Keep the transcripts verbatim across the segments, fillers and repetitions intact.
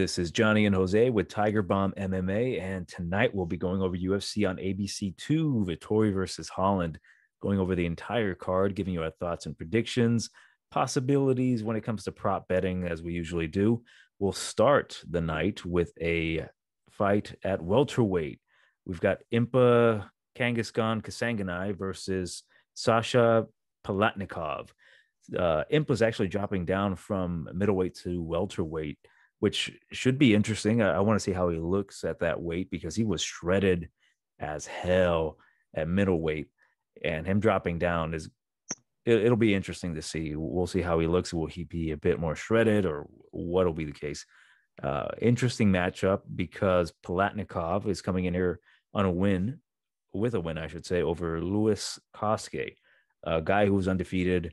This is Johnny and Jose with Tiger Bomb M M A, and tonight we'll be going over U F C on A B C two, Vettori versus Holland, going over the entire card, giving you our thoughts and predictions, possibilities when it comes to prop betting, as we usually do. We'll start the night with a fight at welterweight. We've got Impa Kasanganay versus Sasha Palatnikov. Uh, Impa's actually dropping down from middleweight to welterweight, which should be interesting. I, I want to see how he looks at that weight, because he was shredded as hell at middleweight, and him dropping down is, it, it'll be interesting to see. We'll see how he looks. Will he be a bit more shredded, or what'll be the case? Uh, interesting matchup, because Palatnikov is coming in here on a win, with a win, I should say, over Luis Saldana, a guy who was undefeated,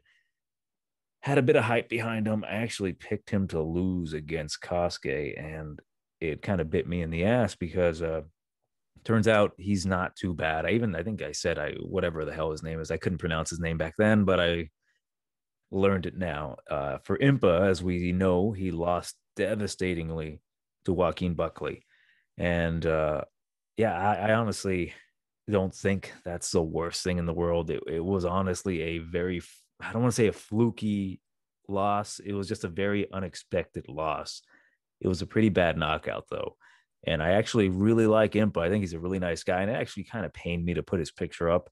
had a bit of hype behind him. I actually picked him to lose against Kosuke, and it kind of bit me in the ass, because uh, turns out he's not too bad. I even, I think I said, I whatever the hell his name is, I couldn't pronounce his name back then, but I learned it now. Uh, for Impa, as we know, he lost devastatingly to Joaquin Buckley. And uh, yeah, I, I honestly don't think that's the worst thing in the world. It, it was honestly a very I don't want to say a fluky loss. It was just a very unexpected loss. It was a pretty bad knockout, though. And I actually really like Impa. I think he's a really nice guy. And it actually kind of pained me to put his picture up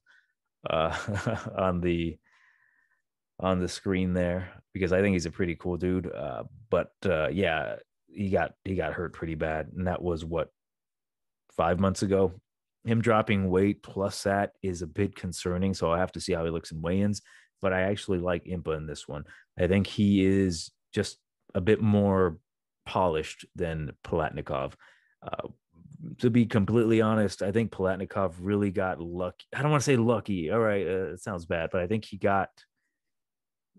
uh, on the on the screen there, because I think he's a pretty cool dude. Uh, but uh, yeah, he got he got hurt pretty bad. And that was, what, five months ago? Him dropping weight plus that is a bit concerning. So I'll have to see how he looks in weigh-ins. But I actually like Impa in this one. I think he is just a bit more polished than Palatnikov. Uh, to be completely honest, I think Palatnikov really got lucky. I don't want to say lucky. All right, uh, it sounds bad, but I think he got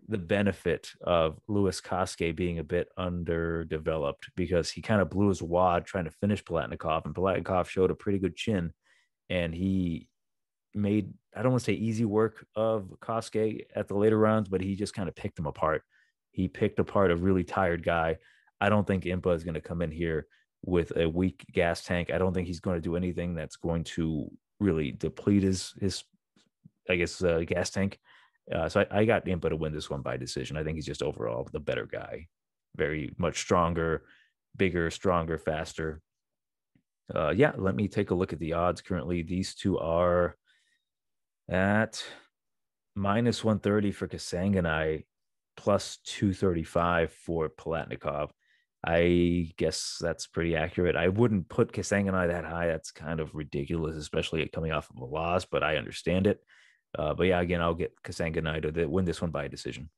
the benefit of Luis Kosuke being a bit underdeveloped, because he kind of blew his wad trying to finish Palatnikov, and Palatnikov showed a pretty good chin, and he made, I don't want to say easy work of Kosuke at the later rounds, but he just kind of picked him apart. He picked apart a really tired guy. I don't think Impa is going to come in here with a weak gas tank. I don't think he's going to do anything that's going to really deplete his, his I guess, uh, gas tank. Uh, so I, I got Impa to win this one by decision. I think he's just overall the better guy. Very much stronger, bigger, stronger, faster. Uh, yeah, let me take a look at the odds currently. These two are at minus one thirty for Kasanganay, plus two thirty-five for Palatnikov. I guess that's pretty accurate. I wouldn't put Kasanganay that high. That's kind of ridiculous, especially coming off of a loss, but I understand it. Uh, but yeah, again, I'll get Kasanganay to win this one by decision.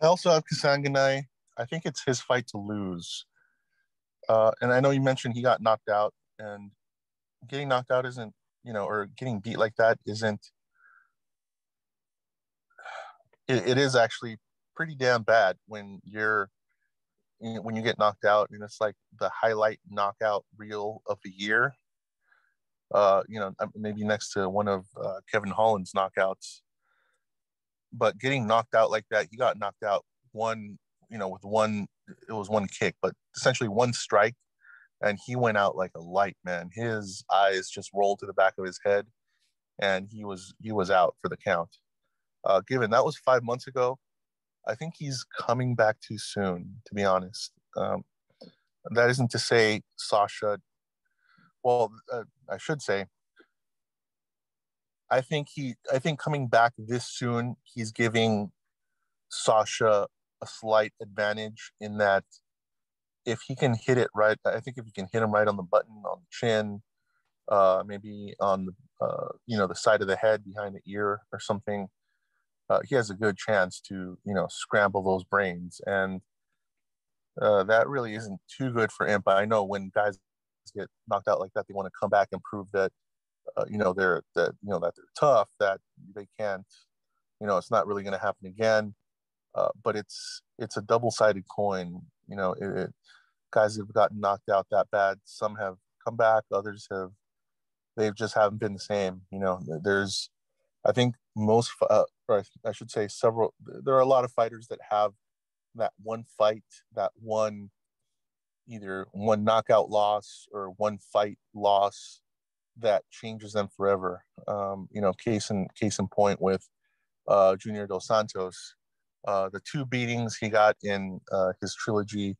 I also have Kasanganay. I think it's his fight to lose. Uh, and I know you mentioned he got knocked out, and getting knocked out isn't, you know, or getting beat like that isn't, it, it is actually pretty damn bad when you're, when you get knocked out, and it's like the highlight knockout reel of the year, uh, you know, maybe next to one of uh, Kevin Holland's knockouts. But getting knocked out like that, he got knocked out one, you know, with one, it was one kick, but essentially one strike. And he went out like a light, man. His eyes just rolled to the back of his head, and he was he was out for the count. Uh, given that was five months ago, I think he's coming back too soon, to be honest. Um, that isn't to say Sasha, well, uh, I should say, I think he, I think coming back this soon, he's giving Sasha a slight advantage in that, if he can hit it right, I think if you can hit him right on the button, on the chin, uh, maybe on the, uh, you know, the side of the head, behind the ear or something, uh, he has a good chance to, you know, scramble those brains. And uh, that really isn't too good for Impa. I know when guys get knocked out like that, they want to come back and prove that, uh, you know, they're, that, you know, that they're tough, that they can't, you know, it's not really going to happen again. Uh, but it's, it's a double-sided coin. You know, it, it, guys have gotten knocked out that bad. Some have come back. Others have, they've just haven't been the same. You know, there's, I think most, uh, or I should say several, there are a lot of fighters that have that one fight, that one, either one knockout loss or one fight loss that changes them forever. Um, you know, case in, case in point with uh, Junior Dos Santos, uh, the two beatings he got in uh, his trilogy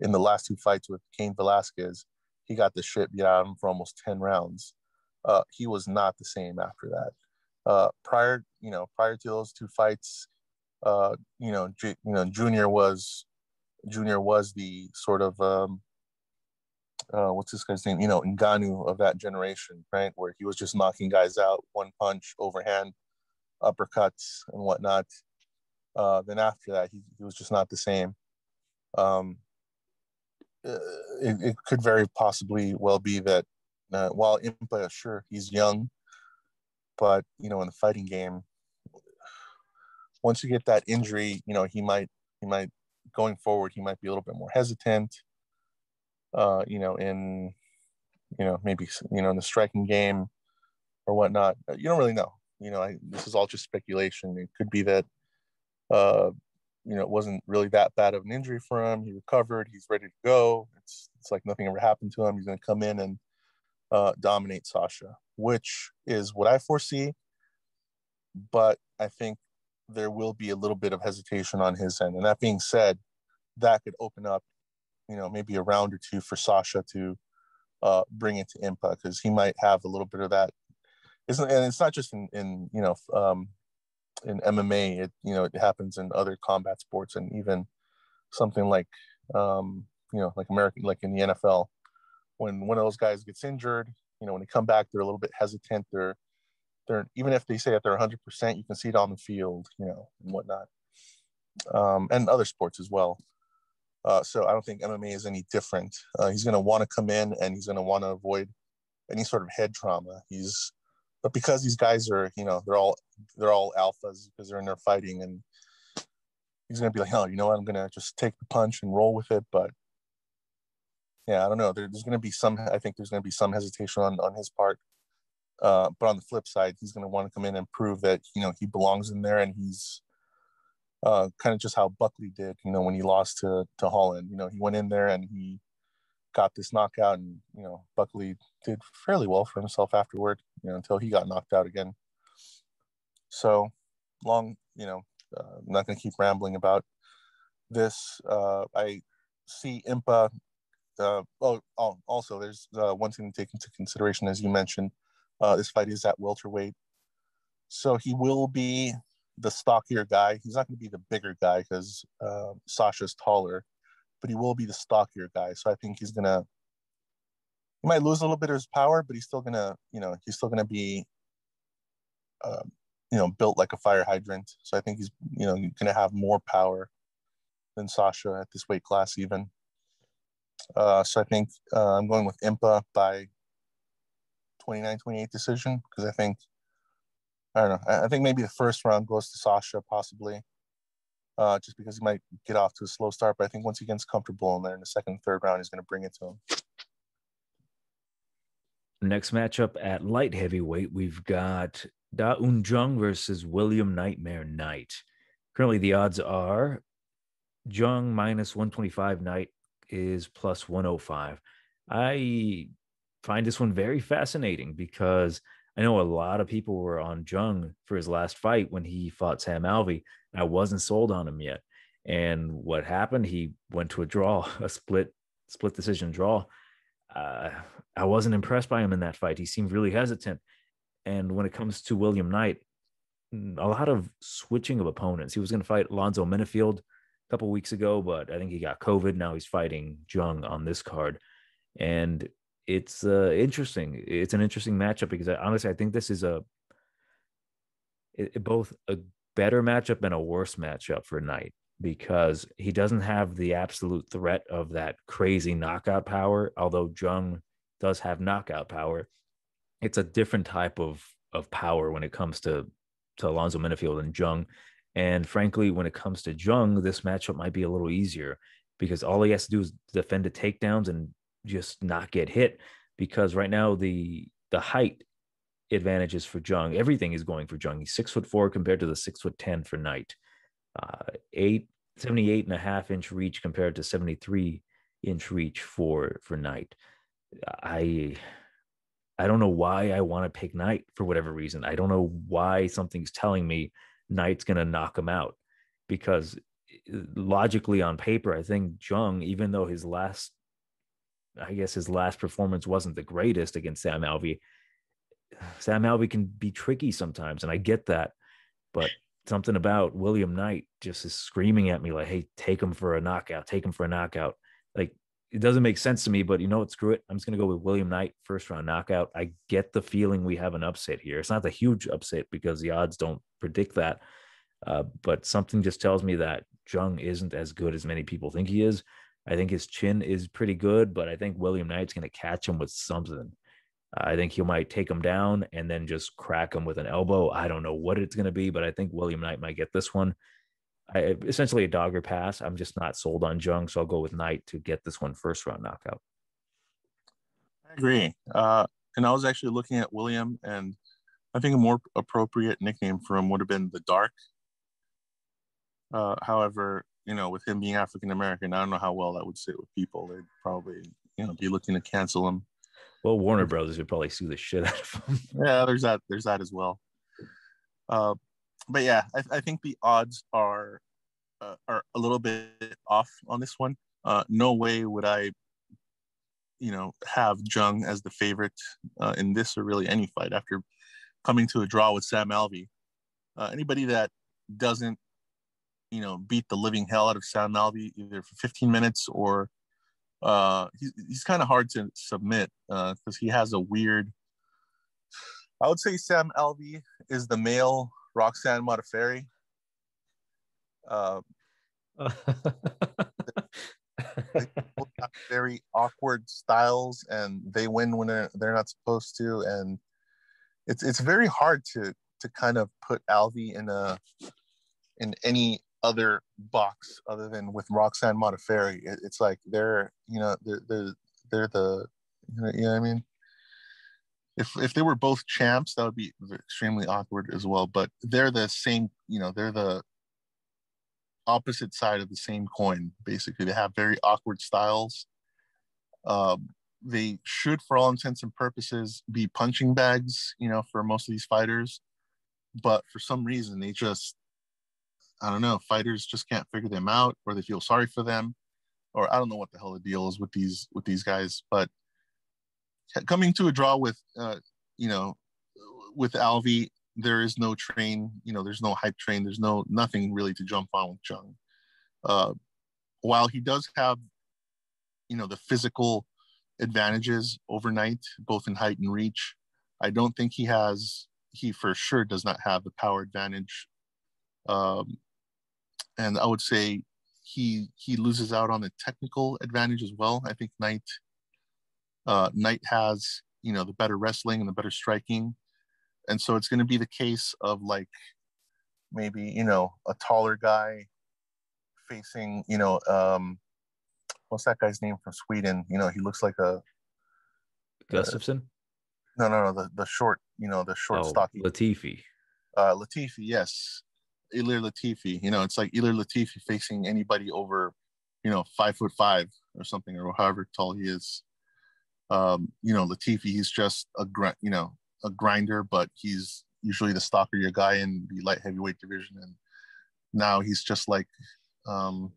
in the last two fights with Cain Velasquez, he got the shit beat out of him for almost ten rounds. Uh, he was not the same after that. Uh, prior, you know, prior to those two fights, uh, you know, J- you know, Junior was, Junior was the sort of, um, uh, what's this guy's name? You know, Ngannou of that generation, right? Where he was just knocking guys out, one punch, overhand, uppercuts, and whatnot. Uh, then after that, he, he was just not the same. Um, uh, it, it could very possibly well be that uh, while Impa, sure, he's young, but, you know, in the fighting game, once you get that injury, you know, he might, he might, going forward, he might be a little bit more hesitant, uh, you know, in, you know, maybe, you know, in the striking game or whatnot. You don't really know. You know, I, this is all just speculation. It could be that, uh, you know, it wasn't really that bad of an injury for him. He recovered. He's ready to go. It's, it's like nothing ever happened to him. He's going to come in and uh, dominate Sasha, which is what I foresee, but I think there will be a little bit of hesitation on his end. And that being said, that could open up, you know, maybe a round or two for Sasha to uh, bring it to Impa, because he might have a little bit of that. Isn't, and it's not just in, in you know, um, in M M A, it, you know, it happens in other combat sports, and even something like, um, you know, like American, like in the N F L, when one of those guys gets injured, you know, when they come back, they're a little bit hesitant. They're, they're even if they say that they're one hundred percent, you can see it on the field, you know, and whatnot, um, and other sports as well. Uh, so I don't think M M A is any different. Uh, he's going to want to come in, and he's going to want to avoid any sort of head trauma. He's, but because these guys are, you know, they're all they're all alphas because they're in there fighting, and he's going to be like, oh, you know what, I'm going to just take the punch and roll with it, but. Yeah, I don't know. There, there's going to be some, I think there's going to be some hesitation on, on his part. Uh, but on the flip side, he's going to want to come in and prove that, you know, he belongs in there, and he's uh, kind of just how Buckley did, you know, when he lost to, to Holland. You know, he went in there and he got this knockout, and, you know, Buckley did fairly well for himself afterward, you know, until he got knocked out again. So long, you know, uh, I'm not going to keep rambling about this. Uh, I see Impa. Uh, oh, oh, also, there's uh, one thing to take into consideration, as you mentioned, uh, this fight is at welterweight. So he will be the stockier guy. He's not going to be the bigger guy because uh, Sasha's taller, but he will be the stockier guy. So I think he's going to, he might lose a little bit of his power, but he's still going to, you know, he's still going to be, uh, you know, built like a fire hydrant. So I think he's, you know, going to have more power than Sasha at this weight class even. Uh, so I think uh, I'm going with Impa by twenty-nine twenty-eight decision, because I think, I don't know, I, I think maybe the first round goes to Sasha possibly, uh, just because he might get off to a slow start. But I think once he gets comfortable in there in the second, third round, he's going to bring it to him. Next matchup at light heavyweight, we've got Da Un Jung versus William Nightmare Knight. Currently the odds are Jung minus one twenty-five, Knight is plus one oh five. I find this one very fascinating because I know a lot of people were on Jung for his last fight when he fought Sam Alvey. I wasn't sold on him yet. And what happened, he went to a draw, a split split decision draw. Uh, I wasn't impressed by him in that fight. He seemed really hesitant. And when it comes to William Knight, a lot of switching of opponents. He was going to fight Alonzo Minifield a couple weeks ago, but I think he got COVID. Now he's fighting Jung on this card. And it's uh, interesting. It's an interesting matchup because I, honestly, I think this is a it, both a better matchup and a worse matchup for Knight, because he doesn't have the absolute threat of that crazy knockout power. Although Jung does have knockout power, it's a different type of, of power when it comes to, to Alonzo Minifield and Jung. And frankly, when it comes to Jung, this matchup might be a little easier because all he has to do is defend the takedowns and just not get hit, because right now the the height advantages for Jung. Everything is going for Jung. He's six foot four compared to the six foot ten for Knight. Uh, eight seventy-eight and a half inch reach compared to seventy-three inch reach for, for Knight. I, I don't know why I want to pick Knight for whatever reason. I don't know why something's telling me Knight's going to knock him out, because logically on paper, I think Jung, even though his last, I guess his last performance wasn't the greatest against Sam Alvey, Sam Alvey can be tricky sometimes. And I get that, but something about William Knight just is screaming at me like, hey, take him for a knockout, take him for a knockout. Like, it doesn't make sense to me, but you know what? Screw it. I'm just going to go with William Knight, first round knockout. I get the feeling we have an upset here. It's not a huge upset because the odds don't predict that. Uh, but something just tells me that Jung isn't as good as many people think he is. I think his chin is pretty good, but I think William Knight's going to catch him with something. I think he might take him down and then just crack him with an elbow. I don't know what it's going to be, but I think William Knight might get this one. I, essentially a dog or pass. I'm just not sold on Jung, so I'll go with Knight to get this one first round knockout. I agree. Uh, and I was actually looking at William, and I think a more appropriate nickname for him would have been the Dark. Uh, however, you know, with him being African-American, I don't know how well that would sit with people. They'd probably, you know, be looking to cancel him. Well, Warner Brothers would probably sue the shit out of him. Yeah, there's that. There's that as well. Uh, but yeah, I, I think the odds are uh, are a little bit off on this one. Uh, no way would I, you know, have Jung as the favorite uh, in this or really any fight after coming to a draw with Sam Alvey. Uh, anybody that doesn't, you know, beat the living hell out of Sam Alvey either for fifteen minutes or. Uh, he's, he's kind of hard to submit because uh, he has a weird, I would say Sam Alvey is the male Roxanne Modafferi. Uh, they both have very awkward styles, and they win when they're, they're not supposed to, and it's it's very hard to to kind of put Alvey in a in any other box other than with Roxanne Modafferi. It, it's like they're, you know, they're, they're, they're the, you know, you know what I mean? If if they were both champs, that would be extremely awkward as well, but they're the same, you know, they're the opposite side of the same coin, basically. They have very awkward styles. Um, they should, for all intents and purposes, be punching bags, you know, for most of these fighters, but for some reason, they just, I don't know, fighters just can't figure them out, or they feel sorry for them, or I don't know what the hell the deal is with these with these guys. But coming to a draw with, uh, you know, with Alvey, there is no train, you know, there's no hype train, there's no nothing really to jump on with Jung. Uh, while he does have, you know, the physical advantages overnight, both in height and reach, I don't think he has, he for sure does not have the power advantage. Um, and I would say he he loses out on the technical advantage as well. I think Knight uh, Knight has, you know, the better wrestling and the better striking, and so it's going to be the case of like maybe, you know, a taller guy facing, you know, um, what's that guy's name from Sweden? You know, he looks like a Gustafsson. No, no, no, the the short, you know, the short oh, stocky Latifi. Uh, Latifi, yes. Ilir Latifi, you know, it's like Ilir Latifi facing anybody over, you know, five foot five or something, or however tall he is. Um, you know, Latifi, he's just a gr- you know, a grinder, but he's usually the stockier guy in the light heavyweight division, and now he's just like, um,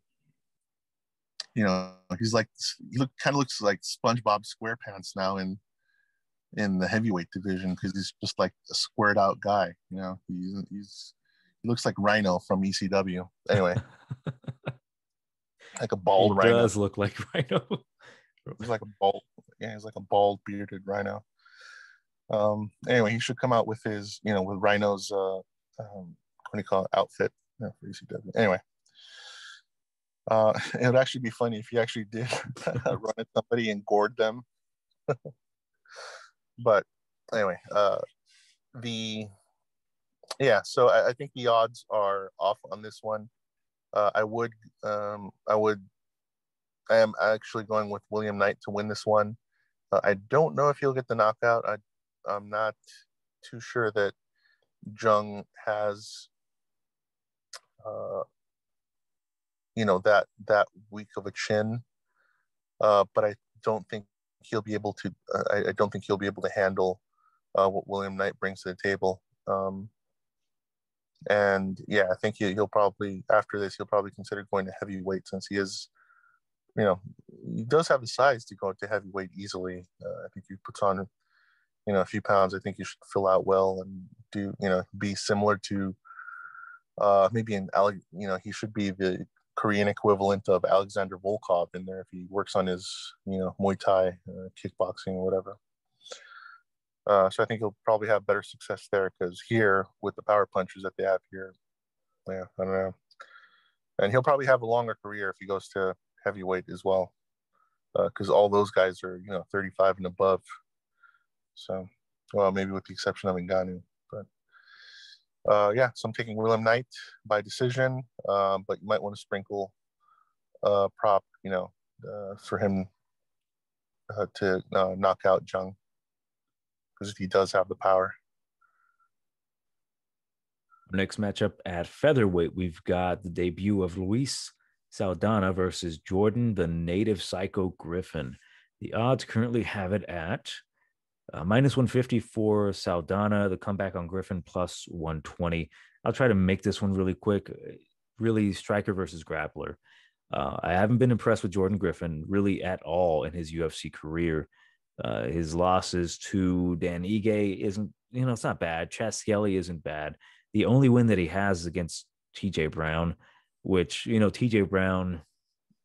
you know, he's like he look kind of looks like SpongeBob SquarePants now in in the heavyweight division, because he's just like a squared out guy, you know, he's he's. He looks like Rhino from E C W. Anyway, like a bald he Rhino. He does look like Rhino. He's like a bald, yeah, he's like a bald bearded Rhino. Um. Anyway, he should come out with his, you know, with Rhino's, uh, um, what do you call it, outfit no, for E C W. Anyway, uh, it would actually be funny if he actually did run at somebody and gored them. But anyway, uh, the. Yeah, so I, I think the odds are off on this one. Uh, I would, um, I would, I am actually going with William Knight to win this one. Uh, I don't know if he'll get the knockout. I, I'm not too sure that Jung has, uh, you know, that that weak of a chin. Uh, but I don't think he'll be able to. Uh, I, I don't think he'll be able to handle uh, what William Knight brings to the table. Um, and yeah, I think he, he'll probably after this he'll probably consider going to heavyweight, since he is, you know, he does have the size to go to heavyweight easily. Uh, I think he puts on, you know, a few pounds. I think he should fill out well and do, you know, be similar to uh, maybe an, you know, he should be the Korean equivalent of Alexander Volkov in there if he works on his, you know, Muay Thai, uh, kickboxing, or whatever. Uh, so I think he'll probably have better success there, because here with the power punches that they have here, yeah, I don't know. And he'll probably have a longer career if he goes to heavyweight as well, because uh, all those guys are, you know, thirty-five and above. So, well, maybe with the exception of Ngannou, but uh, yeah. So I'm taking William Knight by decision, uh, but you might want to sprinkle uh, prop, you know, uh, for him uh, to uh, knock out Jung, because he does have the power. Next matchup at featherweight, we've got the debut of Luis Saldana versus Jordan the Native Psycho Griffin. The odds currently have it at Uh, minus one fifty for Saldana, the comeback on Griffin plus one twenty. I'll try to make this one really quick. Really, striker versus grappler. Uh, I haven't been impressed with Jordan Griffin really at all in his U F C career. Uh, his losses to Dan Ige isn't, you know, it's not bad. Chas Skelly isn't bad. The only win that he has is against T J Brown, which, you know, T J Brown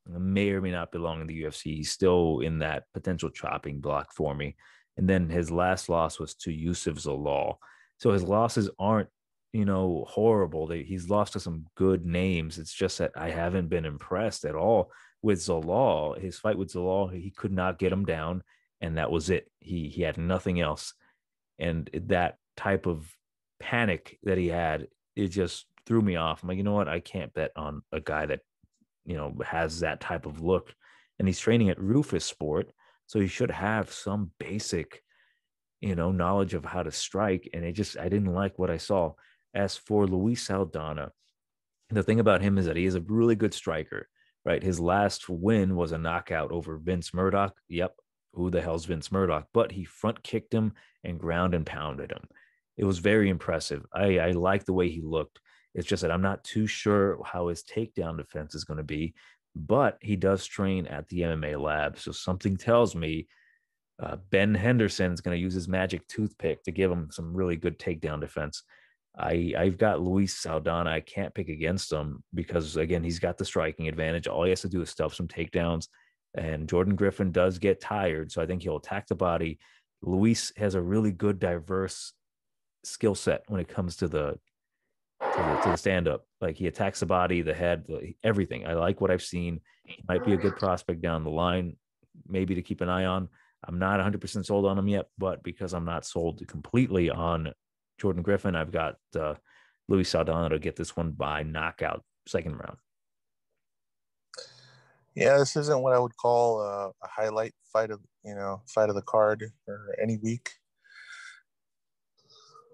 may or may not belong in the U F C. He's still in that potential chopping block for me. And then his last loss was to Yusuf Zalal. So his losses aren't, you know, horrible. They, he's lost to some good names. It's just that I haven't been impressed at all with Zalal. His fight with Zalal, he could not get him down, and that was it. He he had nothing else. And that type of panic that he had, it just threw me off. I'm like, you know what? I can't bet on a guy that, you know, has that type of look. And he's training at Rufus Sport, so you should have some basic, you know, knowledge of how to strike. And it just, I didn't like what I saw. As for Luis Saldana, the thing about him is that he is a really good striker, right? His last win was a knockout over Vince Murdoch. Yep. Who the hell's Vince Murdoch? But he front kicked him and ground and pounded him. It was very impressive. I, I like the way he looked. It's just that I'm not too sure how his takedown defense is going to be. But he does train at the M M A lab. So something tells me uh, Ben Henderson is going to use his magic toothpick to give him some really good takedown defense. I, I've got Luis Saldana. I can't pick against him because, again, he's got the striking advantage. All he has to do is stuff some takedowns. And Jordan Griffin does get tired, so I think he'll attack the body. Luis has a really good, diverse skill set when it comes to the To the, the stand-up. Like, he attacks the body, the head, the, everything. I like what I've seen. He might be a good prospect down the line, maybe to keep an eye on. I'm not one hundred percent sold on him yet, but because I'm not sold completely on Jordan Griffin, I've got uh, Luis Saldana to get this one by knockout, second round. Yeah, this isn't what I would call a, a highlight fight of, you know, fight of the card or any week.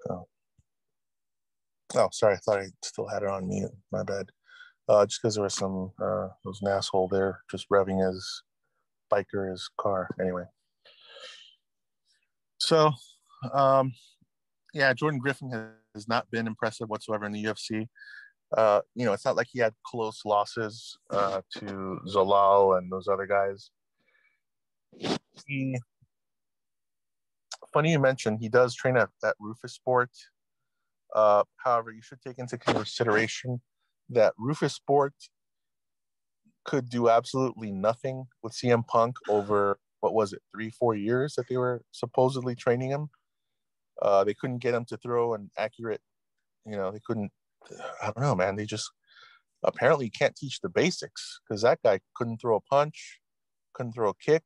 So. Oh, sorry. I thought I still had it on mute. My bad. Uh, just because there was some, uh, there was an asshole there just revving his bike or his car. Anyway. So, um, yeah, Jordan Griffin has not been impressive whatsoever in the U F C. Uh, you know, it's not like he had close losses uh, to Zalal and those other guys. He, funny you mentioned, he does train at, at Rufus Sport. Uh, however, you should take into consideration that Rufus Sport could do absolutely nothing with C M Punk over, what was it, three, four years that they were supposedly training him. Uh, they couldn't get him to throw an accurate, you know, they couldn't, I don't know, man. They just apparently can't teach the basics, because that guy couldn't throw a punch, couldn't throw a kick,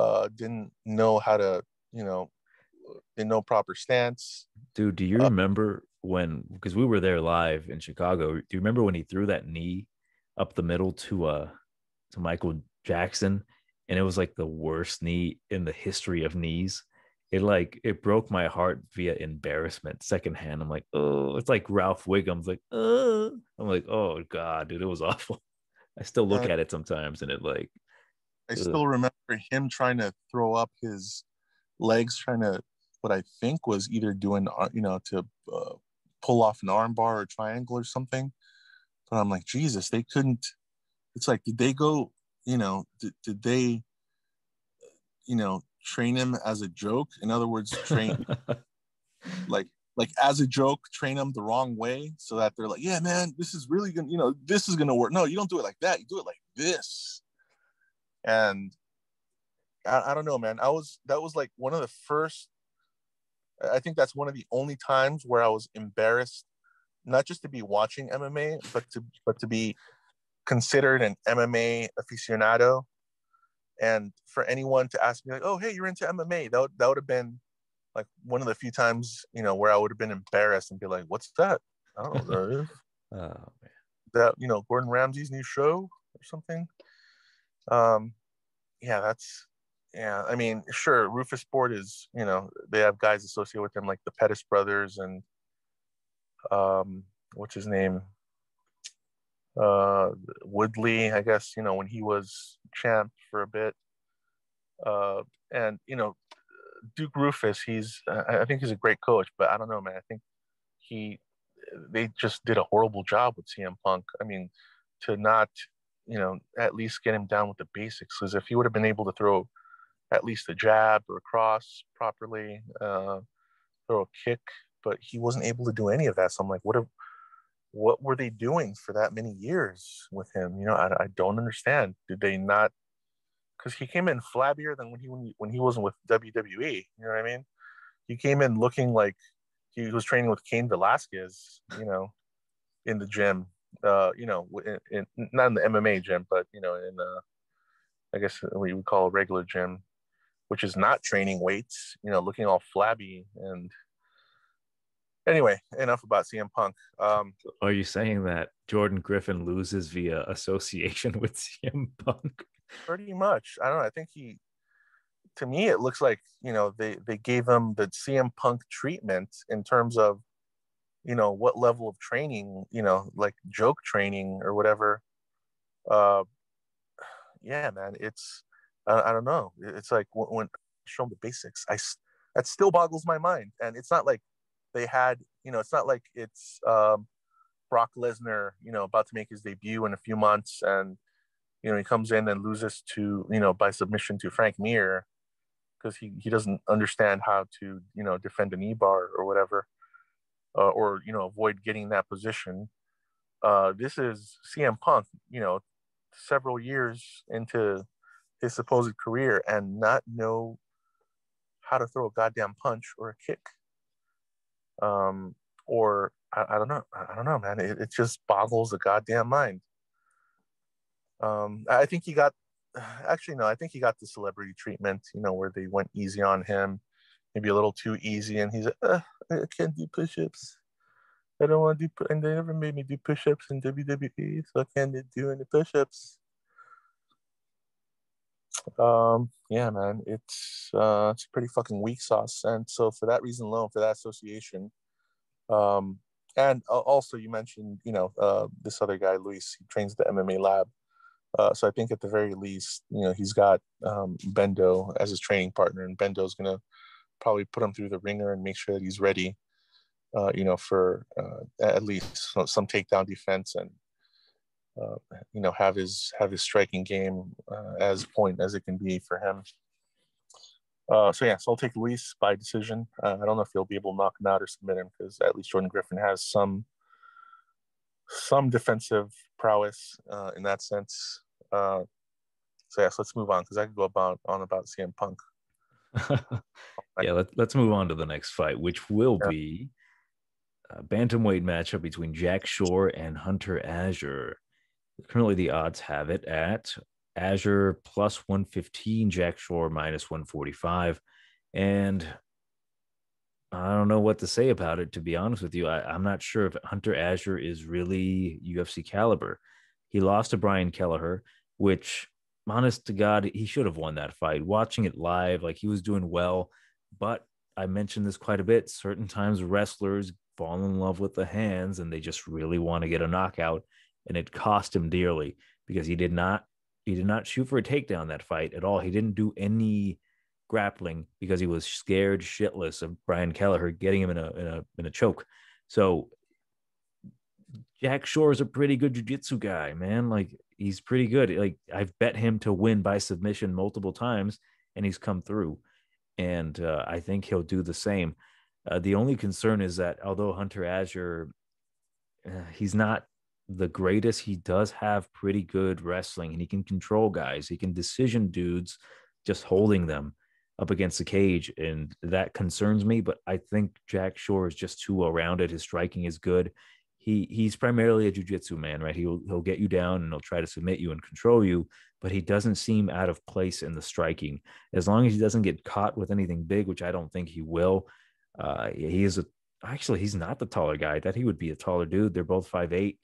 uh, didn't know how to, you know, in no proper stance. Dude, do you uh, remember when, because we were there live in Chicago, do you remember when he threw that knee up the middle to uh to Michael Jackson, and it was like the worst knee in the history of knees? It like, it broke my heart via embarrassment secondhand. I'm like, oh, it's like Ralph Wiggum's like, oh, I'm like, oh god, dude, it was awful. I still look uh, at it sometimes, and it like I ugh. still remember him trying to throw up his legs, trying to what I think was either doing, you know, to uh, pull off an armbar or triangle or something. But I'm like, Jesus, they couldn't. It's like, did they go, you know, did, did they, you know, train him as a joke? In other words, train like like as a joke, train them the wrong way so that they're like, yeah, man, this is really gonna, you know, this is gonna work. No, you don't do it like that. You do it like this. And I, I don't know, man. I was that was like one of the first. I think that's one of the only times where I was embarrassed, not just to be watching M M A, but to but to be considered an M M A aficionado. And for anyone to ask me like, oh, hey, you're into M M A, that would, that would have been like one of the few times, you know, where I would have been embarrassed and be like, what's that? I don't know. Oh, man. That, you know, Gordon Ramsay's new show or something. Um, yeah, that's, yeah. I mean, sure, Rufus Sport is, you know, they have guys associated with them like the Pettis brothers and um, what's his name? Uh, Woodley, I guess, you know, when he was champ for a bit. Uh, and, you know, Duke Rufus, he's, I think he's a great coach, but I don't know, man. I think he, they just did a horrible job with C M Punk. I mean, to not, you know, at least get him down with the basics, because if he would have been able to throw at least a jab or a cross properly, uh, throw a kick, but he wasn't able to do any of that. So I'm like, what have, what were they doing for that many years with him? You know, I, I don't understand. Did they not? Because he came in flabbier than when he when he, when he wasn't with W W E. You know what I mean? He came in looking like he was training with Cain Velasquez, you know, in the gym. Uh, you know, in, in, not in the M M A gym, but you know, in uh, I guess we would call a regular gym, which is not training weights. You know, looking all flabby and. Anyway, enough about C M Punk. Um, Are you saying that Jordan Griffin loses via association with C M Punk? Pretty much. I don't know. I think he, to me, it looks like, you know, they, they gave him the C M Punk treatment in terms of, you know, what level of training, you know, like joke training or whatever. Uh, yeah, man, it's, I, I don't know. It's like when, when I show him the basics, I, that still boggles my mind. And it's not like, they had, you know, it's not like it's um, Brock Lesnar, you know, about to make his debut in a few months. And, you know, he comes in and loses to, you know, by submission to Frank Mir because he, he doesn't understand how to, you know, defend an E-bar or whatever, uh, or, you know, avoid getting that position. Uh, this is C M Punk, you know, several years into his supposed career and not know how to throw a goddamn punch or a kick. Um, or I, I don't know. I don't know, man. It, it just boggles the goddamn mind. Um, I think he got, actually, no, I think he got the celebrity treatment, you know, where they went easy on him, maybe a little too easy. And he's like, uh, I can't do push-ups. I don't want to do, and they never made me do push-ups in W W E, so I can't do any push-ups. Um, yeah, man, it's uh, it's pretty fucking weak sauce, and so for that reason alone, for that association, um, and uh, also you mentioned, you know, uh, this other guy, Luis, he trains the M M A lab, uh, so I think at the very least, you know, he's got um, Bendo as his training partner, and Bendo's gonna probably put him through the ringer and make sure that he's ready, uh, you know, for uh, at least some takedown defense and. Uh, you know, have his have his striking game uh, as point as it can be for him. Uh, so yeah, so I'll take Luis by decision. Uh, I don't know if he'll be able to knock him out or submit him because at least Jordan Griffin has some some defensive prowess uh, in that sense. Uh, so yeah, so let's move on because I could go about on about C M Punk. yeah, let, let's move on to the next fight, which will yeah. be a bantamweight matchup between Jack Shore and Hunter Azure. Currently, the odds have it at Azure plus one fifteen, Jack Shore minus one forty-five. And I don't know what to say about it, to be honest with you. I, I'm not sure if Hunter Azure is really U F C caliber. He lost to Brian Kelleher, which, honest to God, he should have won that fight. Watching it live, like he was doing well. But I mentioned this quite a bit. Certain times wrestlers fall in love with the hands and they just really want to get a knockout. And it cost him dearly because he did not he did not shoot for a takedown that fight at all. He didn't do any grappling because he was scared shitless of Brian Kelleher getting him in a in a in a choke. So Jack Shore is a pretty good jiu-jitsu guy, man. Like, he's pretty good. Like, I've bet him to win by submission multiple times, and he's come through. And uh, I think he'll do the same. Uh, the only concern is that although Hunter Azure, uh, he's not the greatest, he does have pretty good wrestling, and he can control guys. He can decision dudes just holding them up against the cage, and that concerns me. But I think Jack Shore is just too well-rounded. His striking is good. He he's primarily a jiu-jitsu man, right? He'll he'll get you down and he'll try to submit you and control you, but he doesn't seem out of place in the striking. As long as he doesn't get caught with anything big, which I don't think he will. Uh, he is a actually he's not the taller guy. I thought he would be a taller dude. They're both five eight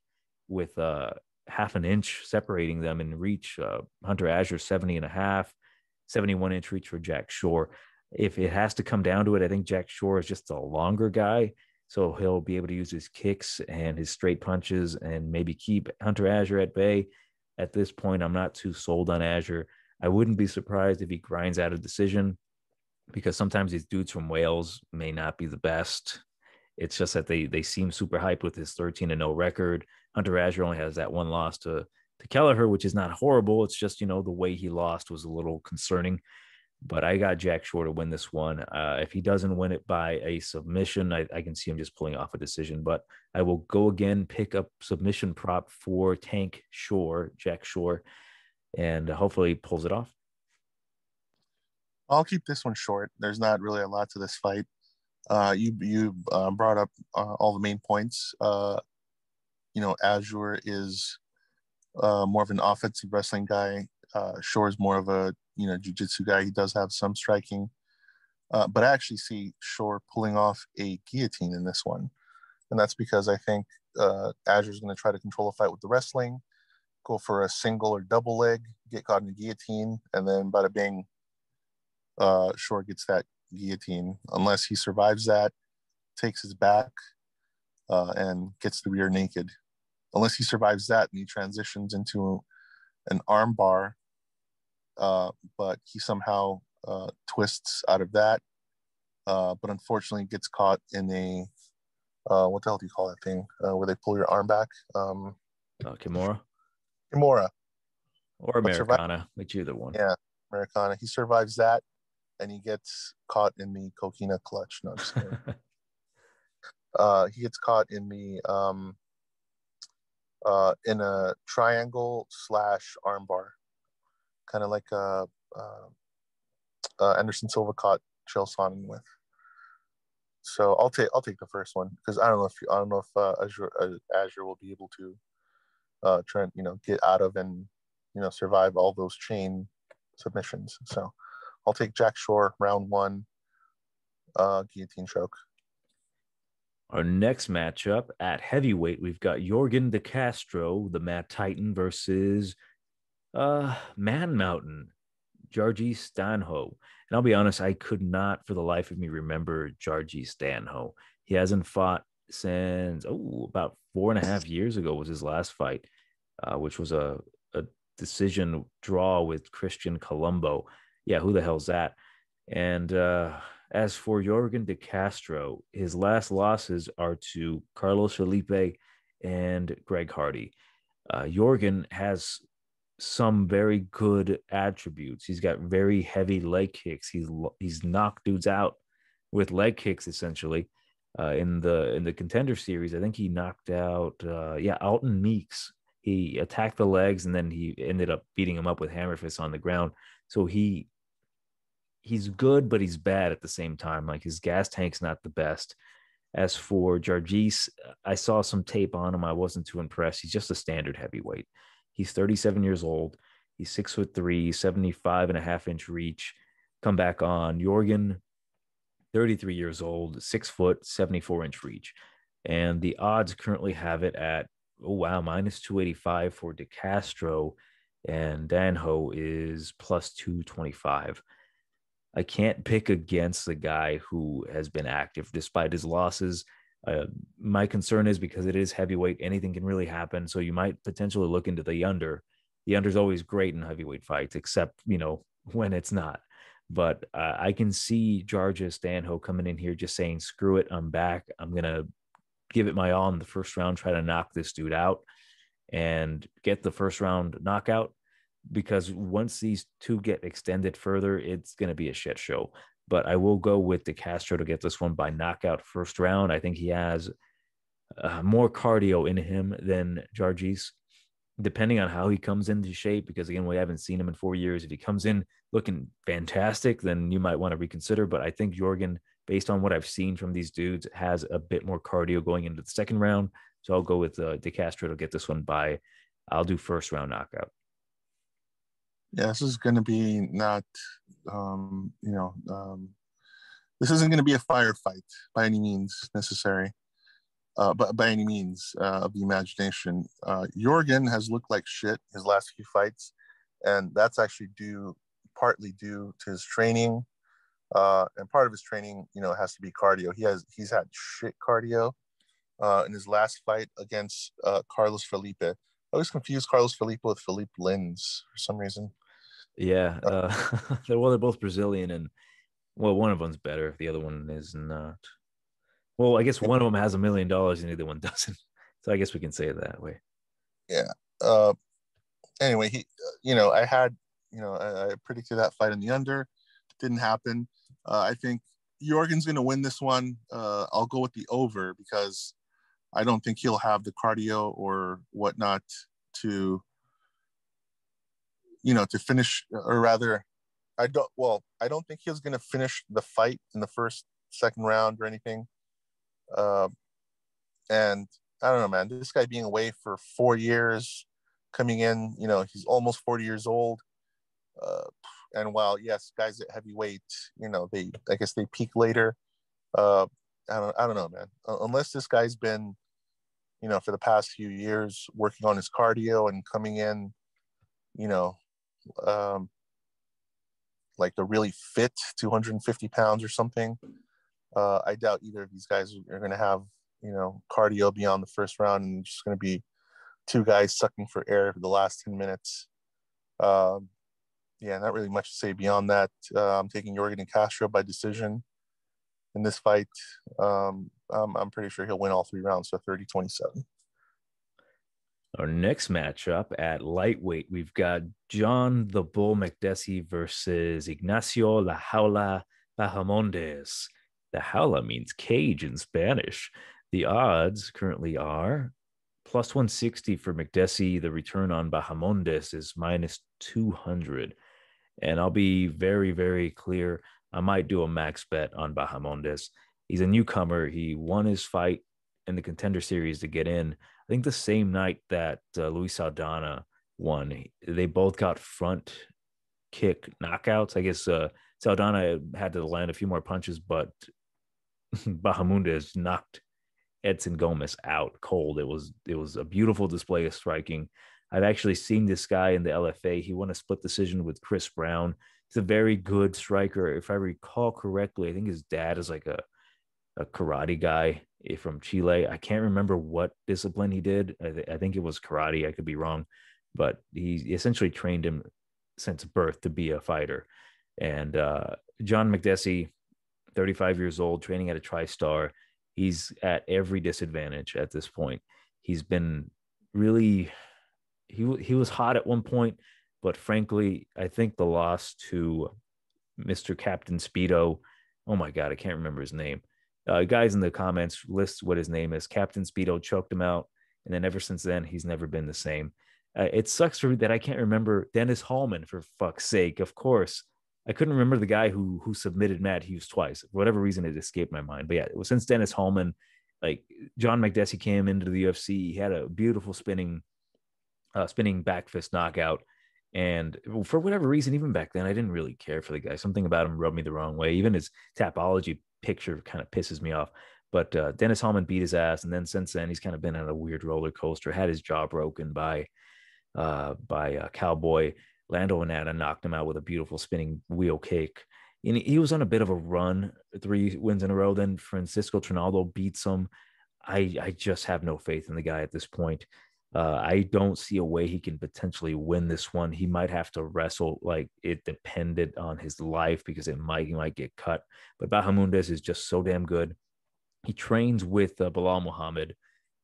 with uh, half an inch separating them in reach. Uh, Hunter Azure seventy and a half, seventy-one inch reach for Jack Shore. If it has to come down to it, I think Jack Shore is just a longer guy. So he'll be able to use his kicks and his straight punches and maybe keep Hunter Azure at bay. At this point, I'm not too sold on Azure. I wouldn't be surprised if he grinds out a decision, because sometimes these dudes from Wales may not be the best. It's just that they they seem super hyped with his thirteen and oh record. Hunter Azure only has that one loss to, to Kelleher, which is not horrible. It's just, you know, the way he lost was a little concerning. But I got Jack Shore to win this one. Uh, if he doesn't win it by a submission, I, I can see him just pulling off a decision. But I will go again, pick up submission prop for Tank Shore, Jack Shore, and hopefully pulls it off. I'll keep this one short. There's not really a lot to this fight. Uh, you you uh, brought up uh, all the main points. Uh, you know, Azure is uh, more of an offensive wrestling guy. Uh, Shore is more of a you know, jiu-jitsu guy. He does have some striking, uh, but I actually see Shore pulling off a guillotine in this one. And that's because I think uh, Azure's going to try to control a fight with the wrestling, go for a single or double leg, get caught in a guillotine, and then bada bing, uh, Shore gets that guillotine. Unless he survives that, takes his back, uh, and gets the rear naked. Unless he survives that and he transitions into an arm bar, Uh, but he somehow uh, twists out of that, uh, but unfortunately gets caught in a, uh, what the hell do you call that thing, uh, where they pull your arm back? Um, uh, Kimura? Kimura. Or Americana, which either one. Yeah, Americana. He survives that, and he gets caught in the coquina clutch. No, I'm just kidding. uh, he gets caught in the, um, uh, in a triangle slash arm bar. Kind of like uh, uh, uh, Anderson Silva caught Chael Sonnen with. So I'll take I'll take the first one, because I don't know if you, I don't know if uh, Azure uh, Azure will be able to uh, try and you know get out of and you know survive all those chain submissions. So I'll take Jack Shore round one, uh, guillotine choke. Our next matchup at heavyweight, we've got Jorgen De Castro, the Mad Titan, versus Uh, Man Mountain, Jarji Danho. And I'll be honest, I could not for the life of me remember Jarji Danho. He hasn't fought since, oh, about four and a half years ago was his last fight, uh, which was a, a decision draw with Christian Colombo. Yeah, who the hell's that? And uh, as for Jorgen De Castro, his last losses are to Carlos Felipe and Greg Hardy. Uh, Jorgen has some very good attributes. He's got very heavy leg kicks. He's he's knocked dudes out with leg kicks, essentially. Uh, in the in the contender series, I think he knocked out uh, yeah Alton Meeks. He attacked the legs and then he ended up beating him up with hammer fists on the ground. So he he's good, but he's bad at the same time. Like, his gas tank's not the best. As for Jargis, I saw some tape on him. I wasn't too impressed. He's just a standard heavyweight. He's thirty-seven years old. He's six foot three, seventy-five and a half inch reach. Come back on. Jorgen, thirty-three years old, six foot, seventy-four inch reach. And the odds currently have it at, oh, wow, minus two eighty-five for De Castro. And Danho is plus two twenty-five. I can't pick against the guy who has been active despite his losses. Uh, my concern is because it is heavyweight, anything can really happen. So you might potentially look into the under the under's always great in heavyweight fights, except, you know, when it's not. But uh, I can see Jarji Danho coming in here just saying, screw it, I'm back. I'm going to give it my all in the first round, try to knock this dude out and get the first round knockout. Because once these two get extended further, it's going to be a shit show. But I will go with De Castro to get this one by knockout first round. I think he has uh, more cardio in him than Jarji's, depending on how he comes into shape. Because, again, we haven't seen him in four years. If he comes in looking fantastic, then you might want to reconsider. But I think Jorgen, based on what I've seen from these dudes, has a bit more cardio going into the second round. So I'll go with uh, De Castro to get this one by, I'll do first round knockout. Yeah, this is going to be not, um, you know, um, this isn't going to be a firefight by any means necessary, uh, but by any means uh, of the imagination. Uh, Jorgen has looked like shit his last few fights, and that's actually due, partly due to his training. Uh, and part of his training, you know, has to be cardio. He has, he's had shit cardio uh, in his last fight against uh, Carlos Felipe. I always confuse Carlos Felipe with Felipe Lins for some reason. Yeah. Uh, well, they're both Brazilian, and, well, one of them's better. The other one is not. Well, I guess one of them has a million dollars and the other one doesn't. So I guess we can say it that way. Yeah. Uh, anyway, he, you know, I had, you know, I, I predicted that fight in the under. Didn't happen. Uh, I think Jorgen's going to win this one. Uh, I'll go with the over because I don't think he'll have the cardio or whatnot to, you know, to finish, or rather, I don't, well, I don't think he's going to finish the fight in the first, second round or anything. Uh, and I don't know, man, this guy being away for four years, coming in, you know, he's almost forty years old. Uh, and while, yes, guys at heavyweight, you know, they, I guess they peak later. Uh, I don't, I don't know, man, unless this guy's been, you know, for the past few years working on his cardio and coming in, you know, um, like a really fit two hundred fifty pounds or something. Uh, I doubt either of these guys are going to have, you know, cardio beyond the first round, and just going to be two guys sucking for air for the last ten minutes. Um, yeah, not really much to say beyond that. Uh, I'm taking Jorgen De Castro by decision in this fight. Um, um, I'm pretty sure he'll win all three rounds, so thirty twenty-seven. Our next matchup at lightweight, we've got John the Bull Makdessi versus Ignacio La Jaula Bahamondes. La Jaula means cage in Spanish. The odds currently are plus one sixty for Makdessi. The return on Bahamondes is minus two hundred. And I'll be very, very clear. I might do a max bet on Bahamondes. He's a newcomer. He won his fight in the Contender Series to get in, I think, the same night that uh, Luis Saldana won. They both got front kick knockouts. I guess uh, Saldana had to land a few more punches, but Bahamondes knocked Edson Gomez out cold. It was, it was a beautiful display of striking. I've actually seen this guy in the L F A. He won a split decision with Chris Brown. He's a very good striker. If I recall correctly, I think his dad is like a, a karate guy from Chile. I can't remember what discipline he did. I, th- I think it was karate. I could be wrong. But he essentially trained him since birth to be a fighter. And uh, John Makdessi, thirty-five years old, training at a TriStar. He's at every disadvantage at this point. He's been really... He, he was hot at one point. But frankly, I think the loss to Mister Captain Speedo, oh my God, I can't remember his name. Uh, guys in the comments list what his name is. Captain Speedo choked him out. And then ever since then, he's never been the same. Uh, it sucks for me that I can't remember Dennis Hallman, for fuck's sake. Of course, I couldn't remember the guy who who submitted Matt Hughes twice. For whatever reason, it escaped my mind. But yeah, since Dennis Hallman, like, John Makdessi came into the U F C, he had a beautiful spinning, uh, spinning back fist knockout. And for whatever reason, even back then, I didn't really care for the guy. Something about him rubbed me the wrong way. Even his Tapology picture kind of pisses me off. But uh, Dennis Hallman beat his ass. And then since then, he's kind of been on a weird roller coaster. Had his jaw broken by uh, by uh, Cowboy. Lando Anata knocked him out with a beautiful spinning wheel kick. And he was on a bit of a run, three wins in a row. Then Francisco Trinaldo beats him. I, I just have no faith in the guy at this point. Uh, I don't see a way he can potentially win this one. He might have to wrestle, like it depended on his life, because it might, he might get cut. But Bahamondes is just so damn good. He trains with uh, Bilal Muhammad.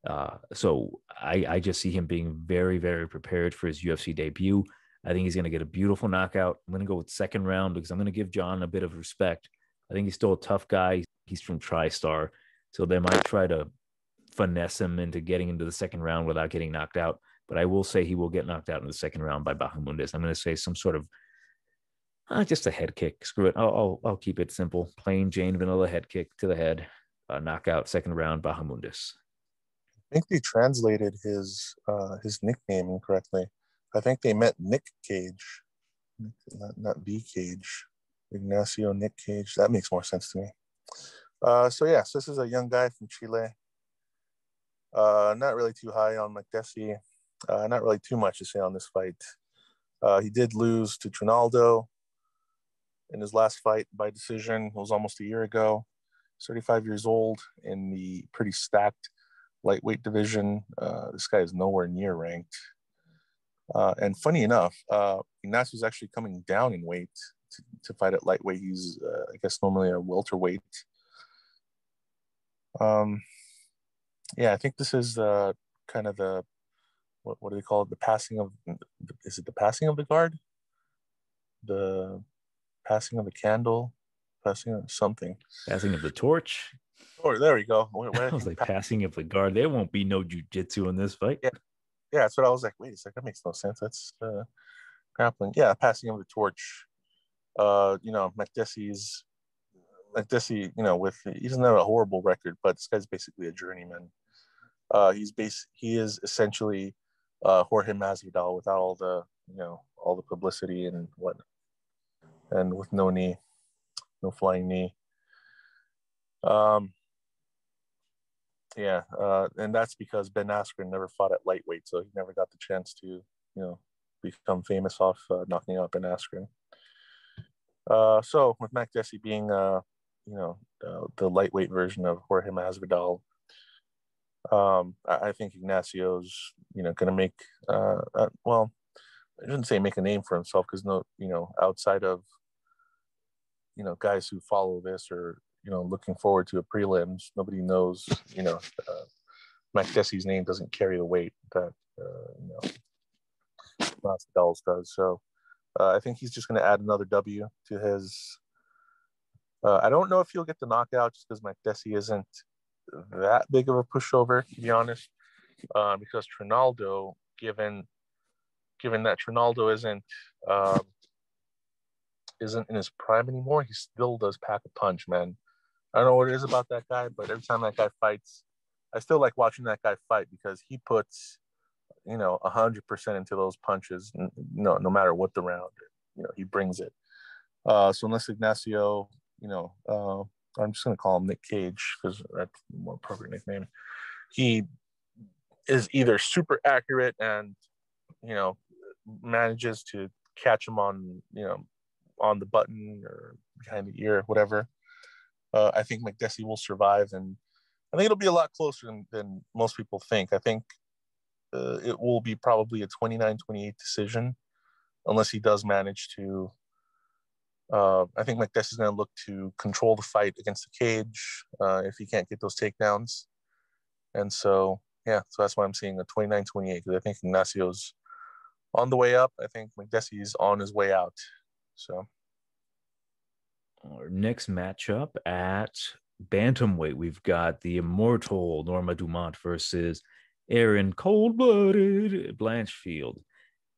Uh, so I, I just see him being very, very prepared for his U F C debut. I think he's going to get a beautiful knockout. I'm going to go with second round because I'm going to give John a bit of respect. I think he's still a tough guy. He's from TriStar. So they might try to finesse him into getting into the second round without getting knocked out. But I will say he will get knocked out in the second round by Bahamondes. I'm going to say some sort of, uh, just a head kick. Screw it. I'll, I'll, I'll keep it simple. Plain Jane Vanilla head kick to the head. Uh, knockout, second round, Bahamondes. I think they translated his uh, his nickname incorrectly. I think they meant Nick Cage, not, not B Cage. Ignacio Nick Cage. That makes more sense to me. Uh, so yes, yeah, so this is a young guy from Chile. Uh, not really too high on Makdessi. Uh, not really too much to say on this fight. Uh, he did lose to Trinaldo in his last fight by decision. It was almost a year ago. He's thirty-five years old in the pretty stacked lightweight division. Uh, this guy is nowhere near ranked. Uh, and funny enough, uh, Ignacio's actually coming down in weight to, to fight at lightweight. He's, uh, I guess, normally a welterweight. Um, yeah, I think this is uh, kind of the, what, what do they call it? The passing of, is it the passing of the guard? The passing of the candle? Passing of something. Passing of the torch? Oh, there we go. What, what I was like, pass- passing of the guard. There won't be no jiu-jitsu in this fight. Yeah. Yeah, that's what I was like. Wait a second, that makes no sense. That's uh, grappling. Yeah, passing him the torch. Uh, you know, Makdessi's, Makdessi, you know, with he doesn't have a horrible record, but this guy's basically a journeyman. Uh, he's base. He is essentially uh, Jorge Masvidal without all the, you know, all the publicity and what, and with no knee, no flying knee. Um. Yeah, uh, and that's because Ben Askren never fought at lightweight, so he never got the chance to, you know, become famous off uh, knocking out Ben Askren. Uh, so with Makdessi being, uh, you know, uh, the lightweight version of Jorge Masvidal, um, I-, I think Ignacio's, you know, going to make, uh, uh, well, I shouldn't say make a name for himself because, no, you know, outside of, you know, guys who follow this or, you know, looking forward to a prelims. Nobody knows, you know, uh, Makdessi's name doesn't carry the weight that, uh, you know, Masvidal's does. So uh, I think he's just going to add another W to his. Uh, I don't know if he'll get the knockout just because Makdessi isn't that big of a pushover, to be honest, uh, because Trinaldo, given given that Trinaldo isn't, um, isn't in his prime anymore, he still does pack a punch, man. I don't know what it is about that guy, but every time that guy fights, I still like watching that guy fight because he puts, you know, one hundred percent into those punches, no, no matter what the round, you know, he brings it. Uh, so unless Ignacio, you know, uh, I'm just going to call him Nick Cage because that's a more appropriate nickname. He is either super accurate and, you know, manages to catch him on, you know, on the button or behind the ear, whatever. Uh, I think Makdessi will survive, and I think it'll be a lot closer than, than most people think. I think uh, it will be probably a twenty-nine twenty-eight decision, unless he does manage to. Uh, I think Makdessi's going to look to control the fight against the cage uh, if he can't get those takedowns. And so, yeah, so that's why I'm seeing a twenty-nine twenty-eight, because I think Ignacio's on the way up. I think Makdessi's on his way out. So our next matchup at bantamweight, we've got the immortal Norma Dumont versus Erin Cold-Blooded Blanchfield.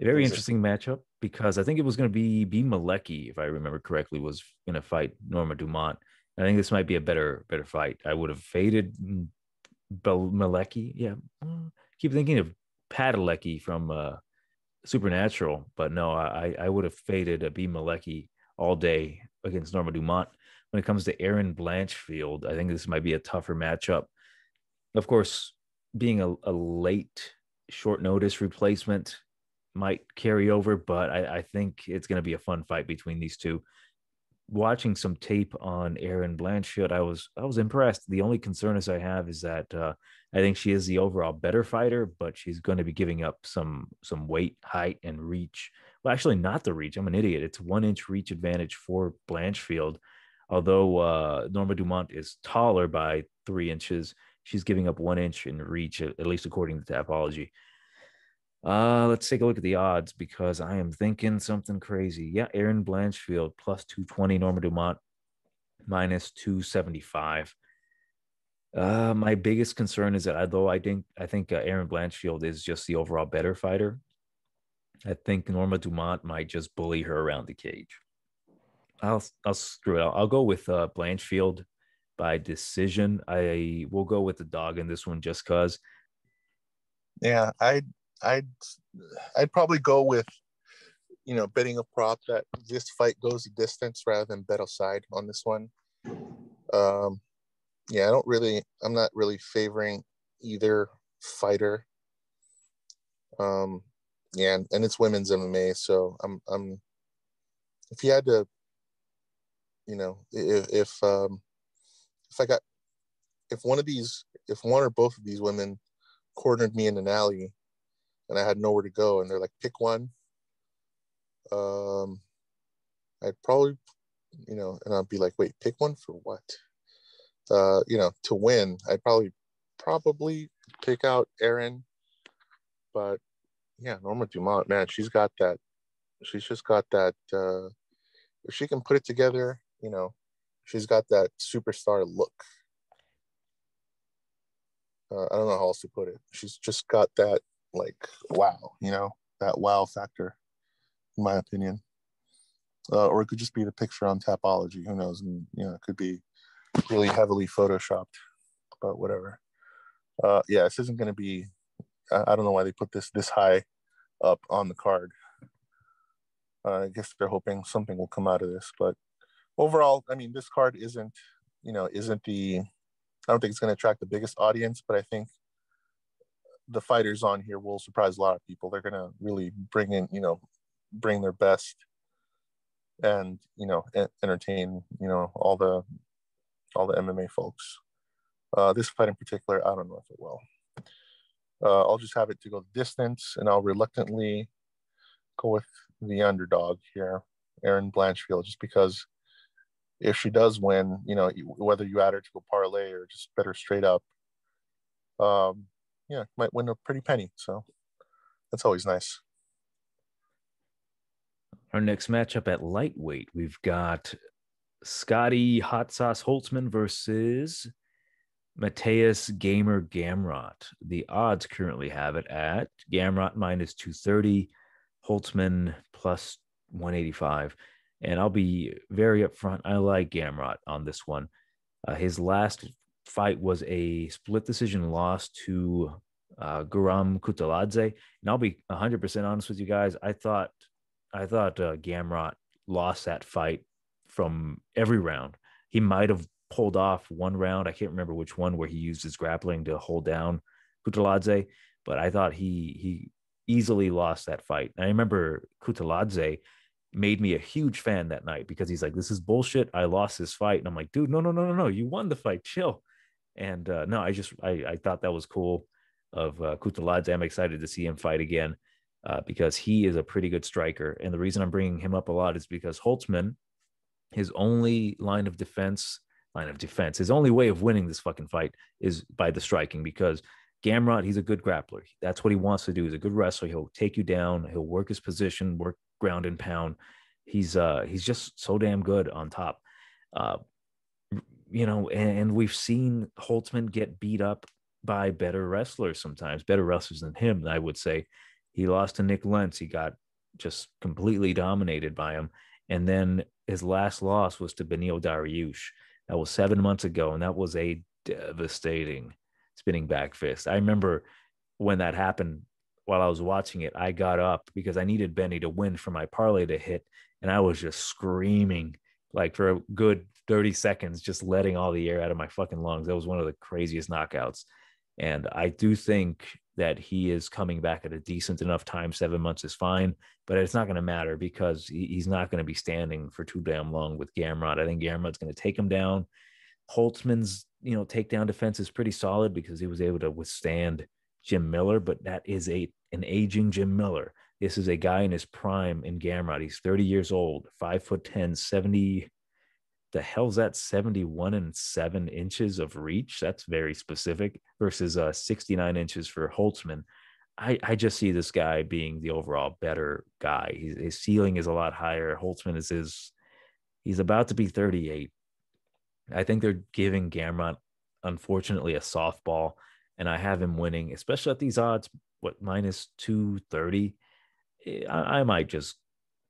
A very interesting matchup because I think it was going to be B. Malecki, if I remember correctly, was going to fight Norma Dumont. I think this might be a better better fight. I would have faded B- Malecki. Yeah, I keep thinking of Padalecki from uh, Supernatural, but no, I, I would have faded a B. Malecki all day against Norma Dumont. When it comes to Erin Blanchfield, I think this might be a tougher matchup. Of course, being a, a late, short notice replacement might carry over, but I, I think it's going to be a fun fight between these two. watching some tape on Erin Blanchfield, I was I was impressed. The only concern as I have is that uh, I think she is the overall better fighter, but she's going to be giving up some some weight, height, and reach. Well, actually, not the reach. I'm an idiot. It's one inch reach advantage for Blanchfield. Although uh, Norma Dumont is taller by three inches, she's giving up one inch in reach, at least according to Tapology. Uh, let's take a look at the odds, because I am thinking something crazy. Yeah, Erin Blanchfield plus two twenty, Norma Dumont minus two seventy-five. Uh, my biggest concern is that although I think I think uh, Erin Blanchfield is just the overall better fighter, I think Norma Dumont might just bully her around the cage. I'll I'll screw it. I'll, I'll go with uh, Blanchfield by decision. I will go with the dog in this one just cause. Yeah, I. I'd I'd probably go with, you know, betting a prop that this fight goes the distance rather than bet a side on this one. Um, yeah, I don't really, I'm not really favoring either fighter. Um, yeah, and, and it's women's M M A, so I'm I'm. If you had to, you know, if if um, if I got, if one of these, if one or both of these women cornered me in an alley, and I had nowhere to go, and they're like, pick one. Um, I'd probably, you know, and I'd be like, wait, pick one for what? Uh, you know, to win, I'd probably, probably pick out Erin. But yeah, Norma Dumont, man, she's got that. She's just got that. Uh, if she can put it together, you know, she's got that superstar look. Uh, I don't know how else to put it. She's just got that. Like, wow, you know, that wow factor, in my opinion. Uh, or it could just be the picture on Tapology, who knows? And, you know, it could be really heavily photoshopped, but whatever. Uh, yeah, this isn't going to be, I, I don't know why they put this this high up on the card. Uh, I guess they're hoping something will come out of this, but overall, I mean, this card isn't, you know, isn't the, I don't think it's going to attract the biggest audience, but I think the fighters on here will surprise a lot of people. They're going to really bring in, you know, bring their best and, you know, entertain, you know, all the, all the M M A folks. Uh, this fight in particular, I don't know if it will. Uh, I'll just have it to go the distance, and I'll reluctantly go with the underdog here, Erin Blanchfield, just because if she does win, you know, whether you add her to a parlay or just bet her straight up, um, yeah, might win a pretty penny, so that's always nice. Our next matchup at lightweight, we've got Scotty Hot Sauce Holtzman versus Mateus Gamer Gamrot. The odds currently have it at Gamrot minus two thirty, Holtzman plus one eighty-five. And I'll be very upfront, I like Gamrot on this one. Uh, his last fight was a split decision loss to uh, Guram Kutaladze, and I'll be one hundred percent honest with you guys. I thought, I thought uh, Gamrot lost that fight from every round. He might have pulled off one round, I can't remember which one, where he used his grappling to hold down Kutaladze, but I thought he he easily lost that fight. And I remember Kutaladze made me a huge fan that night because he's like, "This is bullshit. I lost this fight," and I'm like, "Dude, no, no, no, no, no. You won the fight. Chill." And uh, no, I just, I, I thought that was cool of uh, Kutaladze. I'm excited to see him fight again uh, because he is a pretty good striker. And the reason I'm bringing him up a lot is because Holtzman, his only line of defense, line of defense, his only way of winning this fucking fight is by the striking, because Gamrot, he's a good grappler. That's what he wants to do. He's a good wrestler. He'll take you down. He'll work his position, work ground and pound. He's, uh, he's just so damn good on top. Uh, You know, and, and we've seen Holtzman get beat up by better wrestlers sometimes, better wrestlers than him, I would say. He lost to Nick Lentz. He got just completely dominated by him. And then his last loss was to Benil Dariush. That was seven months ago, and that was a devastating spinning back fist. I remember when that happened, while I was watching it, I got up because I needed Benny to win for my parlay to hit, and I was just screaming like for a good thirty seconds, just letting all the air out of my fucking lungs. That was one of the craziest knockouts. And I do think that he is coming back at a decent enough time. Seven months is fine, but it's not going to matter because he, he's not going to be standing for too damn long with Gamrot. I think Gamrot's going to take him down. Holtzman's, you know, takedown defense is pretty solid because he was able to withstand Jim Miller, but that is a an aging Jim Miller. This is a guy in his prime in Gamrot. He's thirty years old, five foot ten, seventy. The hell's that? seventy-one and seven inches of reach. That's very specific versus uh, sixty-nine inches for Holtzman. I, I just see this guy being the overall better guy. He's, his ceiling is a lot higher. Holtzman is his, he's about to be thirty-eight. I think they're giving Gamrot, unfortunately, a softball, and I have him winning, especially at these odds, what, minus two thirty. I, I might just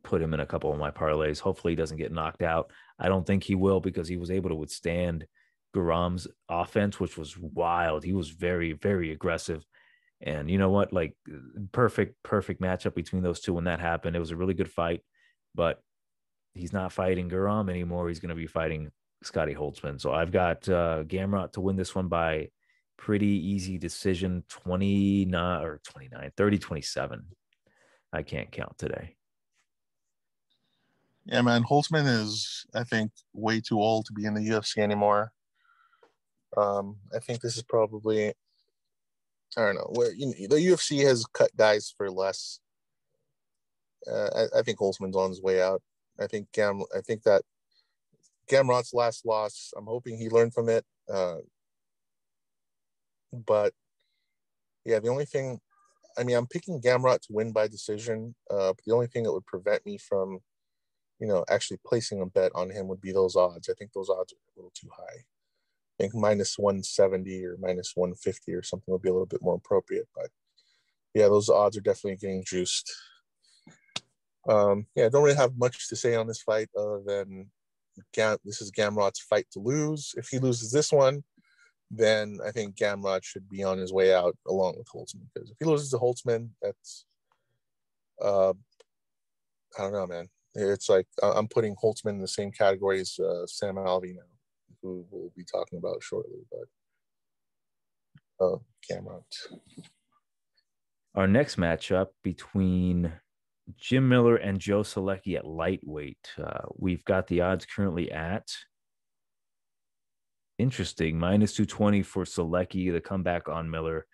put him in a couple of my parlays. Hopefully he doesn't get knocked out. I don't think he will because he was able to withstand Garam's offense, which was wild. He was very, very aggressive. And you know what? Like perfect, perfect matchup between those two when that happened. It was a really good fight, but he's not fighting Garam anymore. He's going to be fighting Scotty Holtzman. So I've got uh, Gamrot to win this one by pretty easy decision, twenty-nine or twenty-nine, thirty, twenty-seven. I can't count today. Yeah, man, Holtzman is, I think, way too old to be in the U F C anymore. Um, I think this is probably, I don't know, where you know, the U F C has cut guys for less. Uh, I, I think Holtzman's on his way out. I think Gam, I think that Gamrot's last loss, I'm hoping he learned from it. Uh, but yeah, the only thing, I mean, I'm picking Gamrot to win by decision. Uh, but the only thing that would prevent me from, you know, actually placing a bet on him would be those odds. I think those odds are a little too high. I think minus one seventy or minus one fifty or something would be a little bit more appropriate. But yeah, those odds are definitely getting juiced. Um, yeah, I don't really have much to say on this fight other than Gam- this is Gamrot's fight to lose. If he loses this one, then I think Gamrot should be on his way out along with Holtzman. Because if he loses to Holtzman, that's, uh, I don't know, man. It's like I'm putting Holtzman in the same category as uh, Sam Alvey now, who we'll be talking about shortly. But uh, Gamrot. Our next matchup between Jim Miller and Joe Solecki at lightweight. Uh, we've got the odds currently at interesting minus two twenty for Solecki, the comeback on Miller.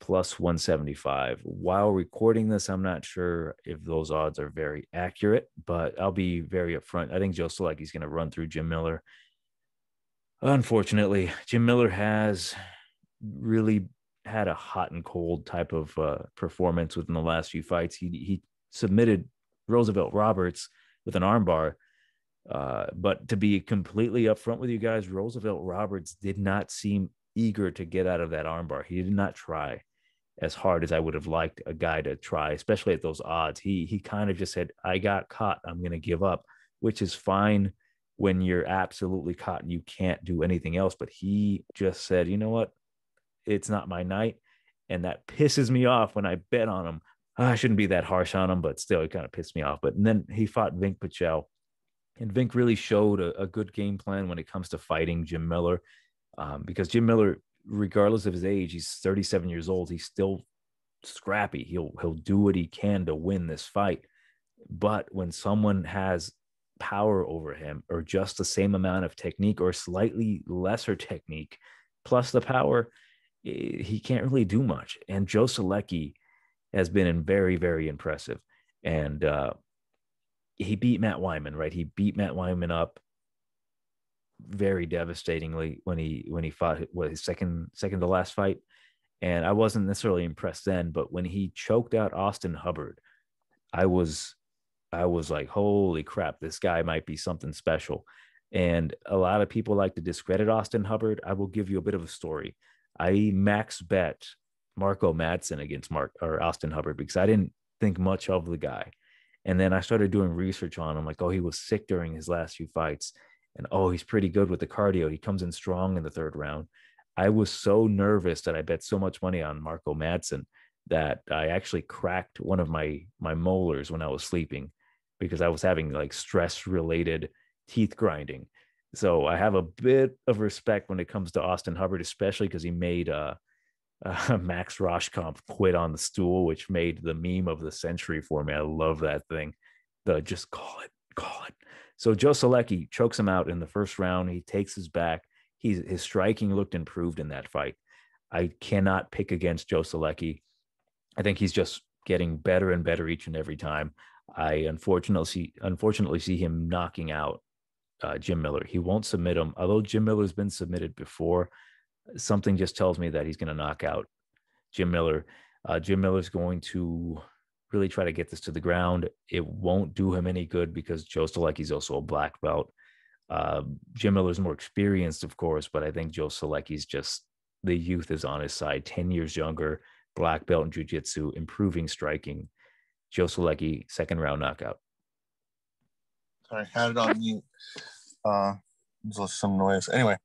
plus one seventy-five. While recording this, I'm not sure if those odds are very accurate, but I'll be very upfront. I think Joe Solecki's going to run through Jim Miller. Unfortunately, Jim Miller has really had a hot and cold type of uh, performance within the last few fights. He he submitted Roosevelt Roberts with an armbar, uh, but to be completely upfront with you guys, Roosevelt Roberts did not seem eager to get out of that armbar. He did not try as hard as I would have liked a guy to try, especially at those odds. He he kind of just said, I got caught, I'm going to give up, which is fine when you're absolutely caught and you can't do anything else. But he just said, you know what? It's not my night. And that pisses me off when I bet on him. I shouldn't be that harsh on him, but still, it kind of pissed me off. But and then he fought Vink Pichel. And Vink really showed a, a good game plan when it comes to fighting Jim Miller, um, because Jim Miller, regardless of his age, he's thirty-seven years old. He's still scrappy. He'll he'll do what he can to win this fight. But when someone has power over him, or just the same amount of technique, or slightly lesser technique, plus the power, he can't really do much. And Joe Solecki has been very, very impressive. And uh, he beat Matt Wyman, right? He beat Matt Wyman up very devastatingly when he when he fought what, his second second to last fight, and I wasn't necessarily impressed then. But when he choked out Austin Hubbard, I was I was like, holy crap, this guy might be something special. And a lot of people like to discredit Austin Hubbard. I will give you a bit of a story. I max bet Marco Madsen against Mark or Austin Hubbard because I didn't think much of the guy, and then I started doing research on him. Like, oh, he was sick during his last few fights. And, oh, he's pretty good with the cardio. He comes in strong in the third round. I was so nervous that I bet so much money on Marco Madsen that I actually cracked one of my, my molars when I was sleeping because I was having, like, stress-related teeth grinding. So I have a bit of respect when it comes to Austin Hubbard, especially because he made uh, uh, Max Roshkomp quit on the stool, which made the meme of the century for me. I love that thing. The just call it, call it. So Joe Solecki chokes him out in the first round. He takes his back. He's, his striking looked improved in that fight. I cannot pick against Joe Solecki. I think he's just getting better and better each and every time. I unfortunately see, unfortunately see him knocking out Uh, Jim Miller. He won't submit him, although Jim Miller has been submitted before. Something just tells me that he's going to knock out Jim Miller. Uh, Jim Miller's going to really try to get this to the ground. It won't do him any good because Joe Solecki's also a black belt. Uh, Jim Miller's more experienced, of course, but I think Joe Solecki's just, the youth is on his side. ten years younger, black belt in jiu-jitsu, improving striking. Joe Solecki, second round knockout. I had it on mute. Uh, there's some noise. Anyway,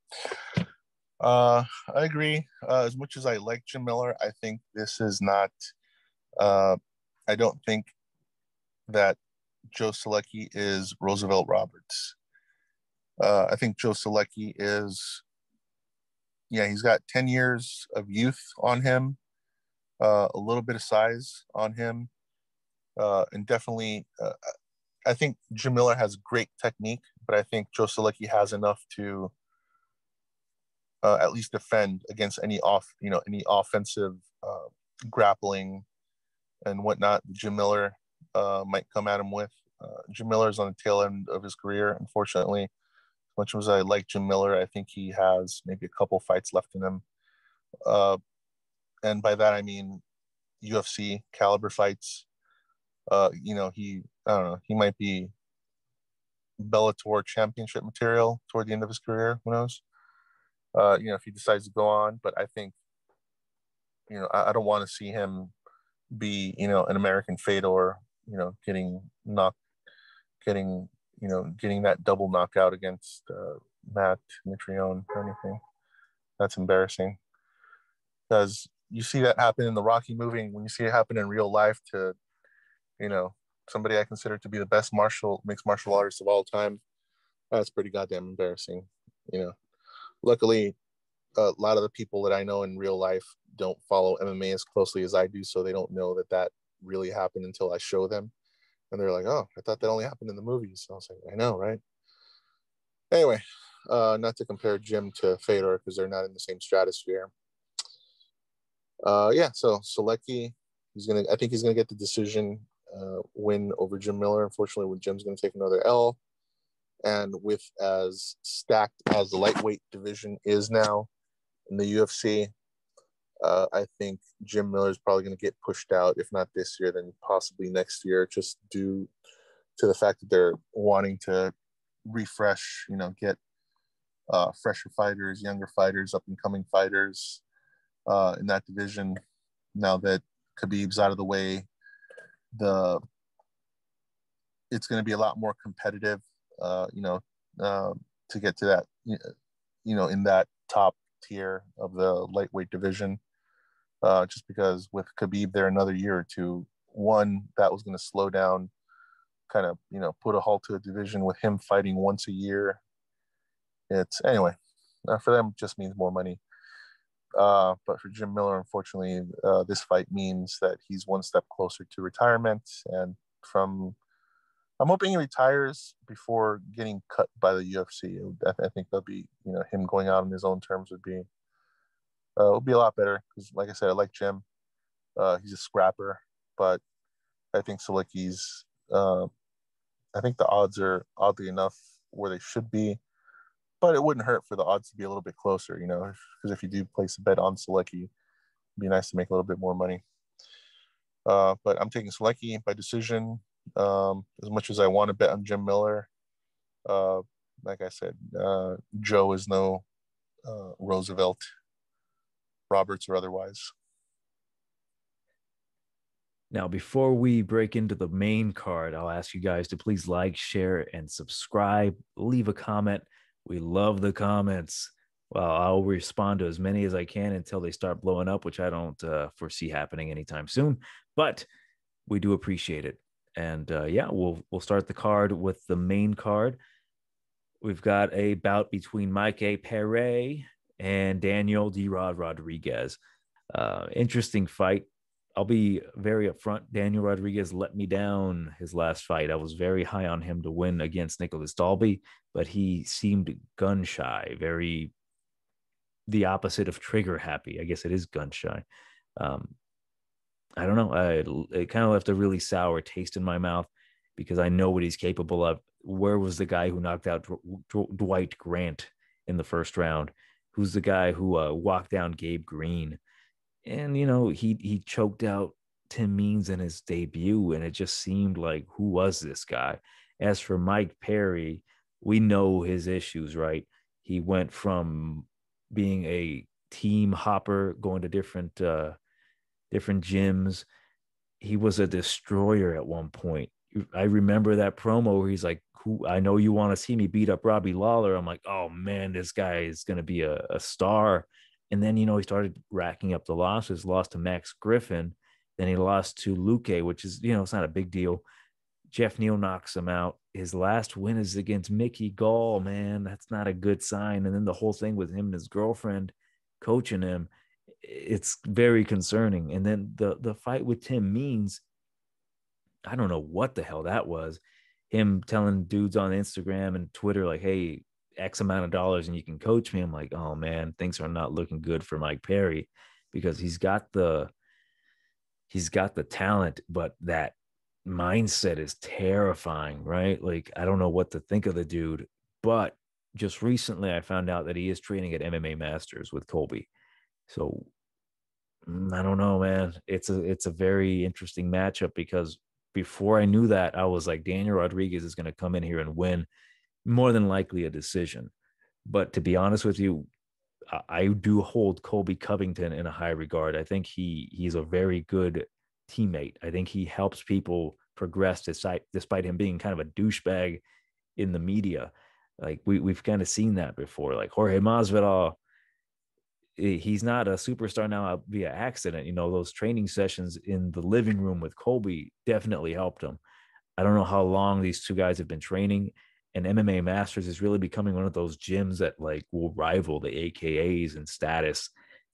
uh, I agree. Uh, as much as I like Jim Miller, I think this is not. Uh, I don't think that Joe Solecki is Roosevelt Roberts. Uh, I think Joe Solecki is. Yeah, he's got ten years of youth on him, uh, a little bit of size on him, uh, and definitely. Uh, I think Jim Miller has great technique, but I think Joe Solecki has enough to uh, at least defend against any off, you know, any offensive uh, grappling and whatnot Jim Miller uh, might come at him with. Uh, Jim Miller's on the tail end of his career, unfortunately. As much as I like Jim Miller, I think he has maybe a couple fights left in him, uh, and by that I mean U F C caliber fights. Uh, you know, he, I don't know, he might be Bellator championship material toward the end of his career. Who knows? Uh, you know, if he decides to go on. But I think, you know, I, I don't want to see him be, you know, an American Fedor, you know, getting knocked, getting, you know, getting that double knockout against uh, Matt Mitrione or anything. That's embarrassing. Because you see that happen in the Rocky movie. When you see it happen in real life to, you know, somebody I consider to be the best martial, mixed martial artist of all time. That's pretty goddamn embarrassing. You know, luckily, a lot of the people that I know in real life don't follow M M A as closely as I do. So they don't know that that really happened until I show them. And they're like, oh, I thought that only happened in the movies. So I was like, I know, right? Anyway, uh, not to compare Jim to Fedor because they're not in the same stratosphere. Uh, yeah, so Solecki, he's gonna, I think he's going to get the decision. Uh, win over Jim Miller. Unfortunately, when Jim's going to take another L, and with as stacked as the lightweight division is now in the U F C, uh, I think Jim Miller is probably going to get pushed out, if not this year, then possibly next year, just due to the fact that they're wanting to refresh, you know, get uh, fresher fighters, younger fighters, up and coming fighters uh, in that division. Now that Khabib's out of the way, the it's going to be a lot more competitive, uh, you know, uh, to get to that, you know, in that top tier of the lightweight division, uh, just because with Khabib there another year or two, one, that was going to slow down, kind of, you know, put a halt to a division with him fighting once a year. It's, anyway, uh, for them, it just means more money. Uh, but for Jim Miller, unfortunately, uh, this fight means that he's one step closer to retirement. And from, I'm hoping he retires before getting cut by the U F C. I, th- I think that'll be, you know, him going out on his own terms would be, uh, would be a lot better. Because, like I said, I like Jim. Uh, he's a scrapper, but I think Solecki's, uh, I think the odds are oddly enough where they should be. But it wouldn't hurt for the odds to be a little bit closer, you know, because if you do place a bet on Solecki, it'd be nice to make a little bit more money. Uh, but I'm taking Solecki by decision. Um, as much as I want to bet on Jim Miller, uh, like I said, uh, Joe is no uh, Roosevelt, Roberts or otherwise. Now, before we break into the main card, I'll ask you guys to please like, share, and subscribe. Leave a comment. We love the comments. Well, I'll respond to as many as I can until they start blowing up, which I don't uh, foresee happening anytime soon. But we do appreciate it. And uh, yeah, we'll we'll start the card with the main card. We've got a bout between Mike Perry and Daniel D-Rod Rodriguez. Uh, interesting fight. I'll be very upfront. Daniel Rodriguez let me down his last fight. I was very high on him to win against Nicholas Dalby, but he seemed gun shy, very the opposite of trigger happy. I guess it is gun shy. Um, I don't know. I, it kind of left a really sour taste in my mouth because I know what he's capable of. Where was the guy who knocked out Dw- Dw- Dwight Grant in the first round? Who's the guy who uh, walked down Gabe Green? And, you know, he he choked out Tim Means in his debut, and it just seemed like, who was this guy? As for Mike Perry, we know his issues, right? He went from being a team hopper, going to different, uh, different gyms. He was a destroyer at one point. I remember that promo where he's like, "Who? I know you want to see me beat up Robbie Lawler." I'm like, oh, man, this guy is going to be a, a star. And then, you know, he started racking up the losses, lost to Max Griffin. Then he lost to Luque, which is, you know, it's not a big deal. Jeff Neal knocks him out. His last win is against Mickey Gall, man. That's not a good sign. And then the whole thing with him and his girlfriend coaching him, it's very concerning. And then the, the fight with Tim Means, I don't know what the hell that was. Him telling dudes on Instagram and Twitter, like, hey, X amount of dollars and you can coach me. I'm like, oh man, things are not looking good for Mike Perry because he's got the, he's got the talent, but that mindset is terrifying, right? Like, I don't know what to think of the dude, but just recently I found out that he is training at M M A Masters with Colby. So I don't know, man. It's a, it's a very interesting matchup because before I knew that, I was like, Daniel Rodriguez is going to come in here and win. More than likely a decision. But to be honest with you, I do hold Colby Covington in a high regard. I think he he's a very good teammate. I think he helps people progress despite, despite him being kind of a douchebag in the media. Like we, we've kind of seen that before. Like Jorge Masvidal, he's not a superstar now via accident. You know, those training sessions in the living room with Colby definitely helped him. I don't know how long these two guys have been training. And M M A Masters is really becoming one of those gyms that like will rival the A K As in status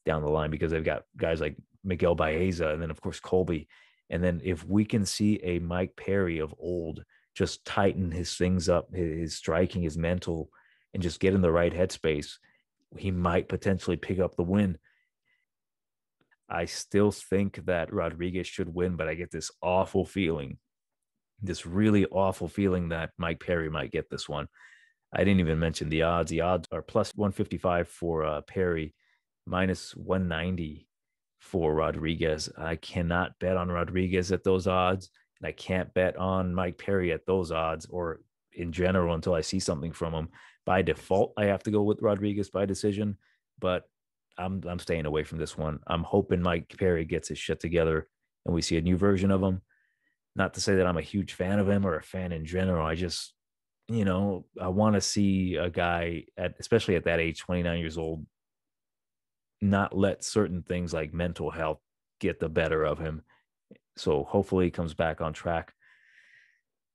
down the line because they've got guys like Miguel Baeza and then, of course, Colby. And then if we can see a Mike Perry of old just tighten his things up, his striking, his mental, and just get in the right headspace, he might potentially pick up the win. I still think that Rodriguez should win, but I get this awful feeling. This really awful feeling that Mike Perry might get this one. I didn't even mention the odds. The odds are plus one fifty-five for uh, Perry, minus one ninety for Rodriguez. I cannot bet on Rodriguez at those odds, and I can't bet on Mike Perry at those odds or in general until I see something from him. By default, I have to go with Rodriguez by decision, but I'm I'm staying away from this one. I'm hoping Mike Perry gets his shit together and we see a new version of him. Not to say that I'm a huge fan of him or a fan in general. I just, you know, I want to see a guy, at, especially at that age, twenty-nine years old, not let certain things like mental health get the better of him. So hopefully he comes back on track.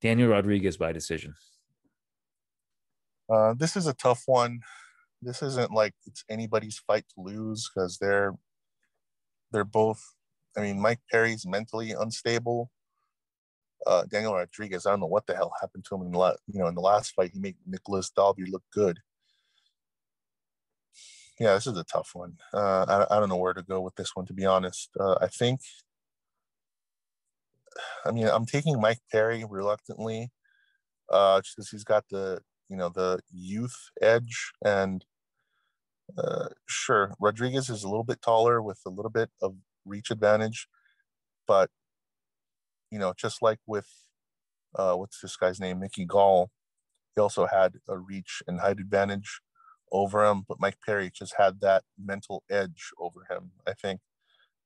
Daniel Rodriguez by decision. Uh, this is a tough one. This isn't like it's anybody's fight to lose because they're, they're both, I mean, Mike Perry's mentally unstable. Uh, Daniel Rodriguez, I don't know what the hell happened to him in the last, you know, in the last fight. He made Nicholas Dalby look good. Yeah, this is a tough one. Uh, I, I don't know where to go with this one, to be honest. Uh, I think, I mean, I'm taking Mike Perry reluctantly, uh, just because he's got the, you know, the youth edge, and uh, sure, Rodriguez is a little bit taller with a little bit of reach advantage, but you know, just like with, uh, what's this guy's name, Mickey Gall, he also had a reach and height advantage over him, but Mike Perry just had that mental edge over him, I think,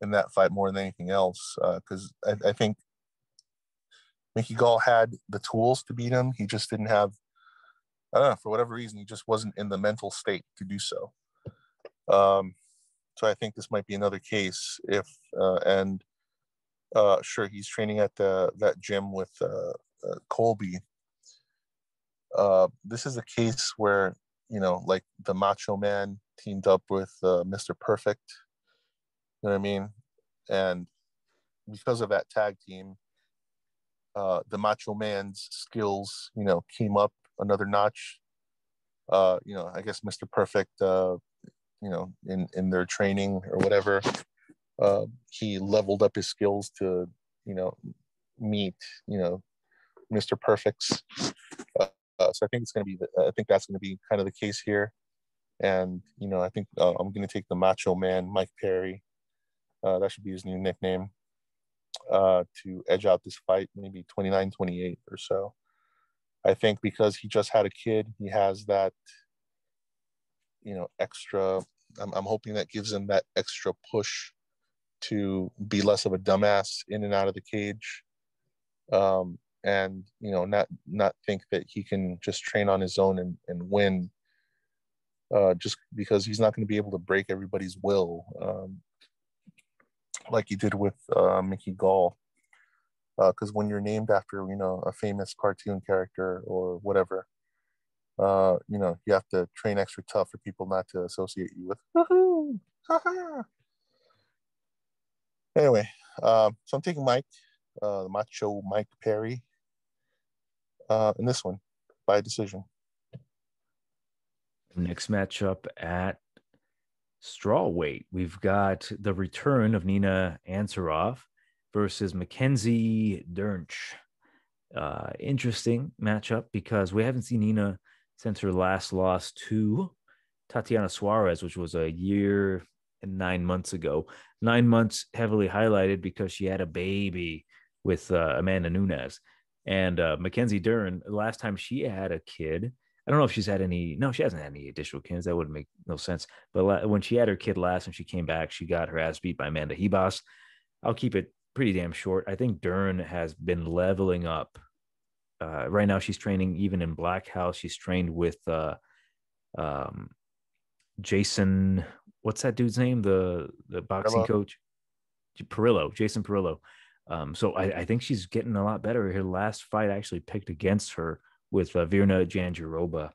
in that fight more than anything else, because uh, I, I think Mickey Gall had the tools to beat him. He just didn't have, I don't know, for whatever reason, he just wasn't in the mental state to do so. Um, so I think this might be another case if, uh, and Uh, sure, he's training at the that gym with uh, uh, Colby. uh, this is a case where, you know, like the Macho Man teamed up with uh, Mister Perfect, you know what I mean? And because of that tag team, uh, the Macho Man's skills, you know, came up another notch. Uh, you know, I guess Mister Perfect, uh, you know, in, in their training or whatever, uh, he leveled up his skills to, you know, meet, you know, Mister Perfect's. Uh, uh, so I think it's going to be, the, I think that's going to be kind of the case here. And, you know, I think uh, I'm going to take the Macho Man, Mike Perry. Uh, that should be his new nickname, uh, to edge out this fight, maybe twenty-nine twenty-eight or so. I think because he just had a kid, he has that, you know, extra, I'm, I'm hoping that gives him that extra push to be less of a dumbass in and out of the cage. Um, and, you know, not, not think that he can just train on his own and, and win, uh, just because he's not going to be able to break everybody's will, um, like he did with uh, Mickey Gall. Because uh, when you're named after, you know, a famous cartoon character or whatever, uh, you know, you have to train extra tough for people not to associate you with. Woohoo! Ha-ha! Anyway, uh, so I'm taking Mike, uh, Macho Mike Perry, uh, in this one by decision. Next matchup at strawweight, we've got the return of Nina Ansaroff versus Mackenzie Dern. Uh, interesting matchup because we haven't seen Nina since her last loss to Tatiana Suarez, which was a year and nine months ago. Nine months heavily highlighted because she had a baby with uh, Amanda Nunes. And uh, Mackenzie Dern, last time she had a kid, I don't know if she's had any, no, she hasn't had any additional kids. That wouldn't make no sense. But la- when she had her kid last and she came back, she got her ass beat by Amanda Hibas. I'll keep it pretty damn short. I think Dern has been leveling up. Uh, right now she's training even in Black House. She's trained with uh, um, Jason, what's that dude's name? The the boxing Perillo. coach? Perillo, Jason Perillo. Um, so I, I think she's getting a lot better. Her last fight I actually picked against her with uh, Virna Jandiroba,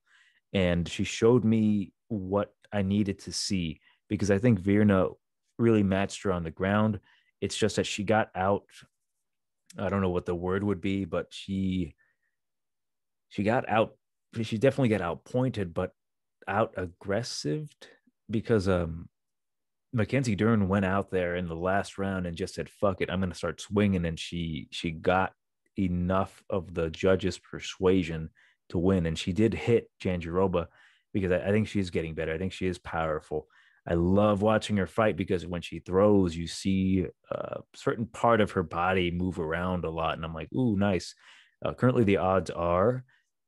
and she showed me what I needed to see because I think Virna really matched her on the ground. It's just that she got out, I don't know what the word would be, but she she got out, she definitely got outpointed, but out aggressive because um, Mackenzie Dern went out there in the last round and just said, fuck it, I'm going to start swinging, and she she got enough of the judges' persuasion to win, and she did hit Jandiroba because I, I think she's getting better. I think she is powerful. I love watching her fight because when she throws, you see a certain part of her body move around a lot. And I'm like, ooh, nice. Uh, currently, the odds are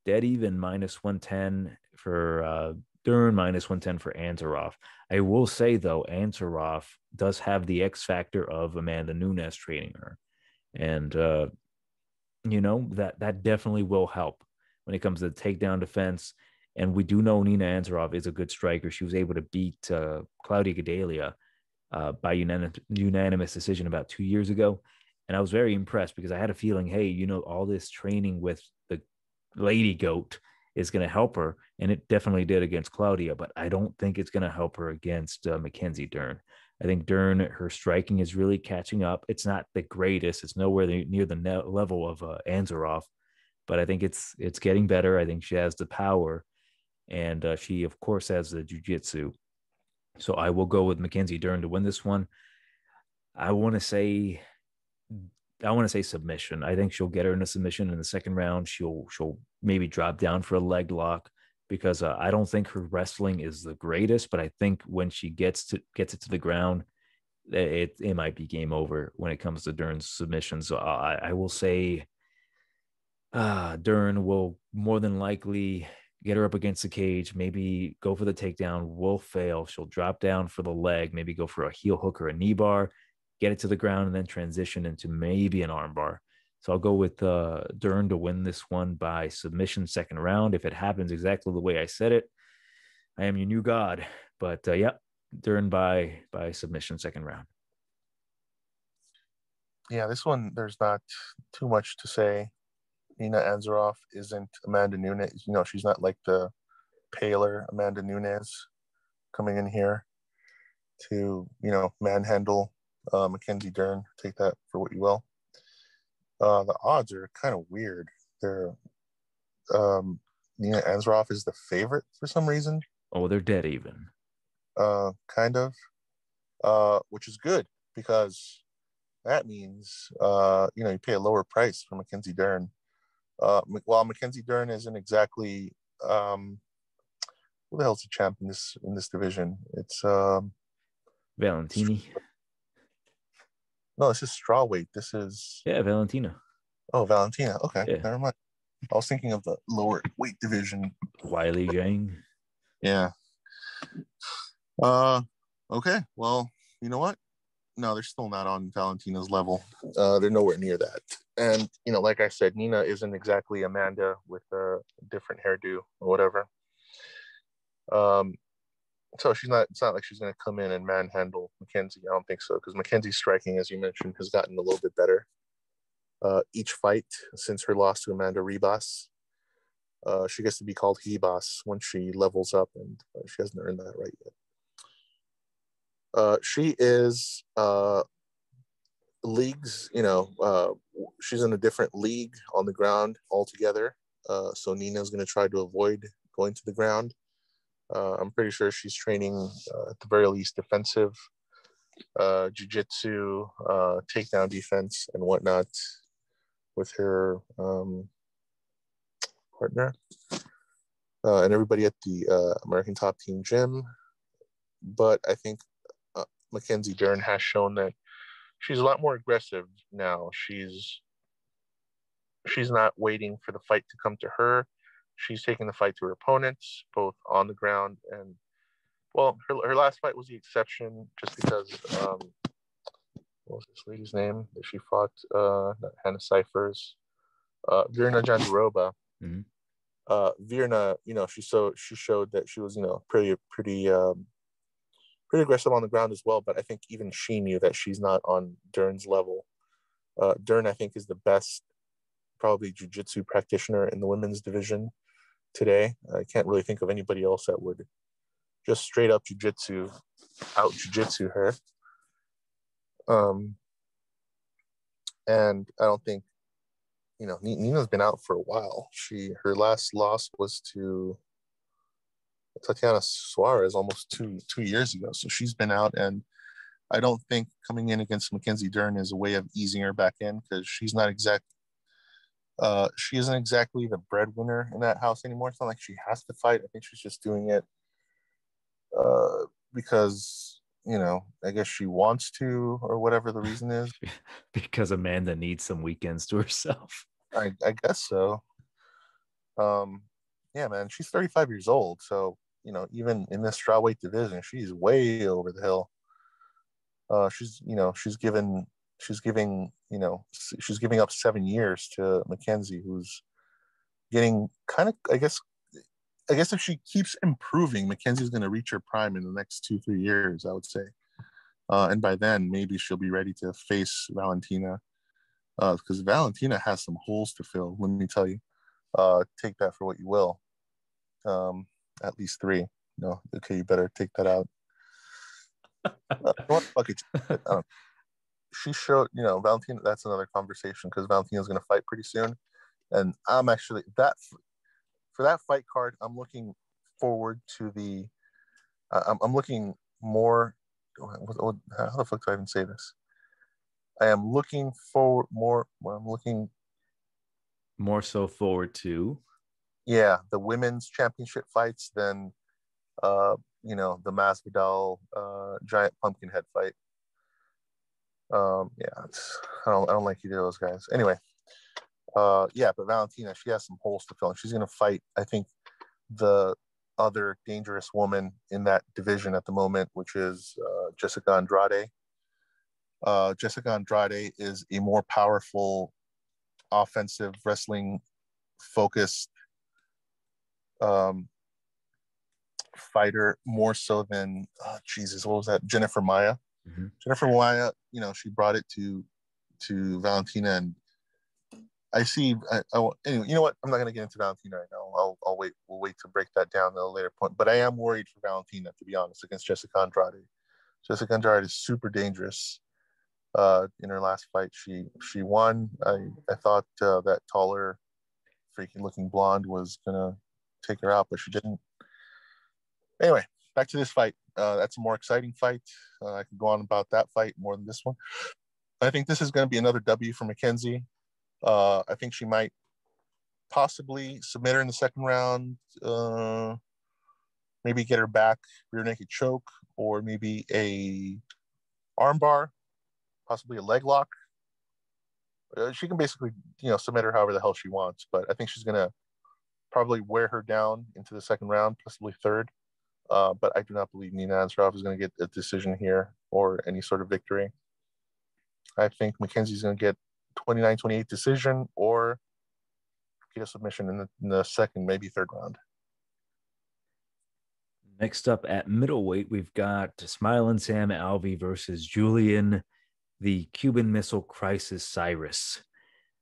dead even minus one ten for uh, Dern, minus one ten for Ansaroff. I will say, though, Ansaroff does have the X factor of Amanda Nunes training her. And, uh, you know, that, that definitely will help when it comes to the takedown defense. And we do know Nina Ansaroff is a good striker. She was able to beat uh, Claudia Gadelia uh, by unanim- unanimous decision about two years ago. And I was very impressed because I had a feeling, hey, you know, all this training with the Lady Goat is going to help her. And it definitely did against Claudia, but I don't think it's going to help her against uh, Mackenzie Dern. I think Dern, her striking is really catching up. It's not the greatest. It's nowhere near the ne- level of uh, Ansaroff, but I think it's it's getting better. I think she has the power. And uh, she, of course, has the jiu-jitsu. So I will go with Mackenzie Dern to win this one. I want to say, I want to say submission. I think she'll get her in a submission in the second round. She'll she'll maybe drop down for a leg lock because uh, I don't think her wrestling is the greatest. But I think when she gets to gets it to the ground, it it might be game over when it comes to Dern's submission. So I, I will say, uh, Dern will more than likely get her up against the cage, maybe go for the takedown, will fail. She'll drop down for the leg, maybe go for a heel hook or a knee bar, get it to the ground, and then transition into maybe an arm bar. So I'll go with uh, Dern to win this one by submission second round. If it happens exactly the way I said it, I am your new god. But, uh, yep, Dern by by submission second round. Yeah, this one, there's not too much to say. Nina Ansaroff isn't Amanda Nunes. You know, she's not like the paler Amanda Nunes coming in here to, you know, manhandle uh, Mackenzie Dern. Take that for what you will. Uh, the odds are kind of weird. They're um, Nina Ansaroff is the favorite for some reason. Oh, they're dead even. Uh, kind of, uh, which is good because that means uh, you know, you pay a lower price for Mackenzie Dern. Uh, while Mackenzie Dern isn't exactly um, who the hell's the champ in this in this division? It's um, Valentini. No, this is strawweight. This is yeah, Valentina. Oh, Valentina. Okay, yeah. Never mind. I was thinking of the lower weight division. Wiley Gang. Yeah. Uh, okay. Well, you know what? No, they're still not on Valentina's level. Uh, they're nowhere near that. And, you know, like I said, Nina isn't exactly Amanda with a different hairdo or whatever. Um, so she's not, it's not like she's going to come in and manhandle Mackenzie. I don't think so. Because Mackenzie's striking, as you mentioned, has gotten a little bit better. Uh, each fight since her loss to Amanda Ribas. Uh, she gets to be called Hebas once she levels up, and uh, she hasn't earned that right yet. Uh, she is uh, leagues, you know, uh, she's in a different league on the ground altogether. Uh, so Nina's going to try to avoid going to the ground. Uh, I'm pretty sure she's training, uh, at the very least, defensive uh, jiu-jitsu, uh, takedown defense, and whatnot with her... Um, partner uh, and everybody at the uh, American Top Team gym. But I think uh, Mackenzie Dern has shown that she's a lot more aggressive now. She's she's not waiting for the fight to come to her. She's taking the fight to her opponents, both on the ground and, well, her, her last fight was the exception just because, um, what was this lady's name that she fought? Uh, not Hannah Cyphers. Uh, Virna Jandiroba. Mm-hmm. Uh, Virna, you know, she so she showed that she was, you know, pretty pretty um, pretty aggressive on the ground as well. But I think even she knew that she's not on Dern's level. Uh, Dern, I think, is the best probably jiu-jitsu practitioner in the women's division today. I can't really think of anybody else that would just straight up jiu-jitsu out jiu-jitsu her. Um, and I don't think. You know, Nina's been out for a while. She her last loss was to Tatiana Suarez almost two two years ago. So she's been out, and I don't think coming in against Mackenzie Dern is a way of easing her back in because she's not exact. Uh, she isn't exactly the breadwinner in that house anymore. It's not like she has to fight. I think she's just doing it uh, because you know, I guess she wants to, or whatever the reason is. Because Amanda needs some weekends to herself. I, I guess so. Um, yeah, man, she's thirty-five years old, so you know, even in this strawweight division, she's way over the hill. Uh, she's, you know, she's given, she's giving, you know, she's giving up seven years to Mackenzie, who's getting kind of, I guess. I guess if she keeps improving, Mackenzie's going to reach her prime in the next two, three years, I would say. Uh, and by then, maybe she'll be ready to face Valentina. Uh, because Valentina has some holes to fill, let me tell you. Uh, take that for what you will. Um, at least three. No, okay, you better take that out. uh, what fuck it, um, she showed, you know, Valentina, that's another conversation because Valentina's going to fight pretty soon. And I'm actually, that... For that fight card, I'm looking forward to the. Uh, I'm, I'm looking more. What, what, how the fuck do I even say this? I am looking forward more. Well, I'm looking more so forward to. Yeah, the women's championship fights than, uh, you know, the Masvidal uh, giant pumpkin head fight. Um, yeah, it's, I don't. I don't like either of those guys. Anyway. Uh, yeah, but Valentina, she has some holes to fill. And she's going to fight, I think, the other dangerous woman in that division at the moment, which is uh, Jessica Andrade. Uh, Jessica Andrade is a more powerful, offensive, wrestling-focused um, fighter, more so than, oh, Jesus, what was that? Jennifer Maia. Mm-hmm. Jennifer Maia, you know, she brought it to to Valentina and I see. I, I, anyway, you know what? I'm not going to get into Valentina right now. I'll, I'll wait. We'll wait to break that down at a later point. But I am worried for Valentina, to be honest, against Jessica Andrade. Jessica Andrade is super dangerous. Uh, in her last fight, she she won. I I thought uh, that taller, freaky-looking blonde was gonna take her out, but she didn't. Anyway, back to this fight. Uh, that's a more exciting fight. Uh, I could go on about that fight more than this one. I think this is going to be another W for Mackenzie. Uh, I think she might possibly submit her in the second round, uh, maybe get her back, rear naked choke, or maybe a armbar, possibly a leg lock. Uh, she can basically, you know, submit her however the hell she wants, but I think she's going to probably wear her down into the second round, possibly third. Uh, but I do not believe Nina Ansaroff is going to get a decision here or any sort of victory. I think Mackenzie's going to get twenty-nine twenty-eight decision or get a submission in the, in the second, maybe third round. Next up at middleweight, we've got Smiling Sam Alvey versus Julian, the Cuban Missile Crisis Cyrus,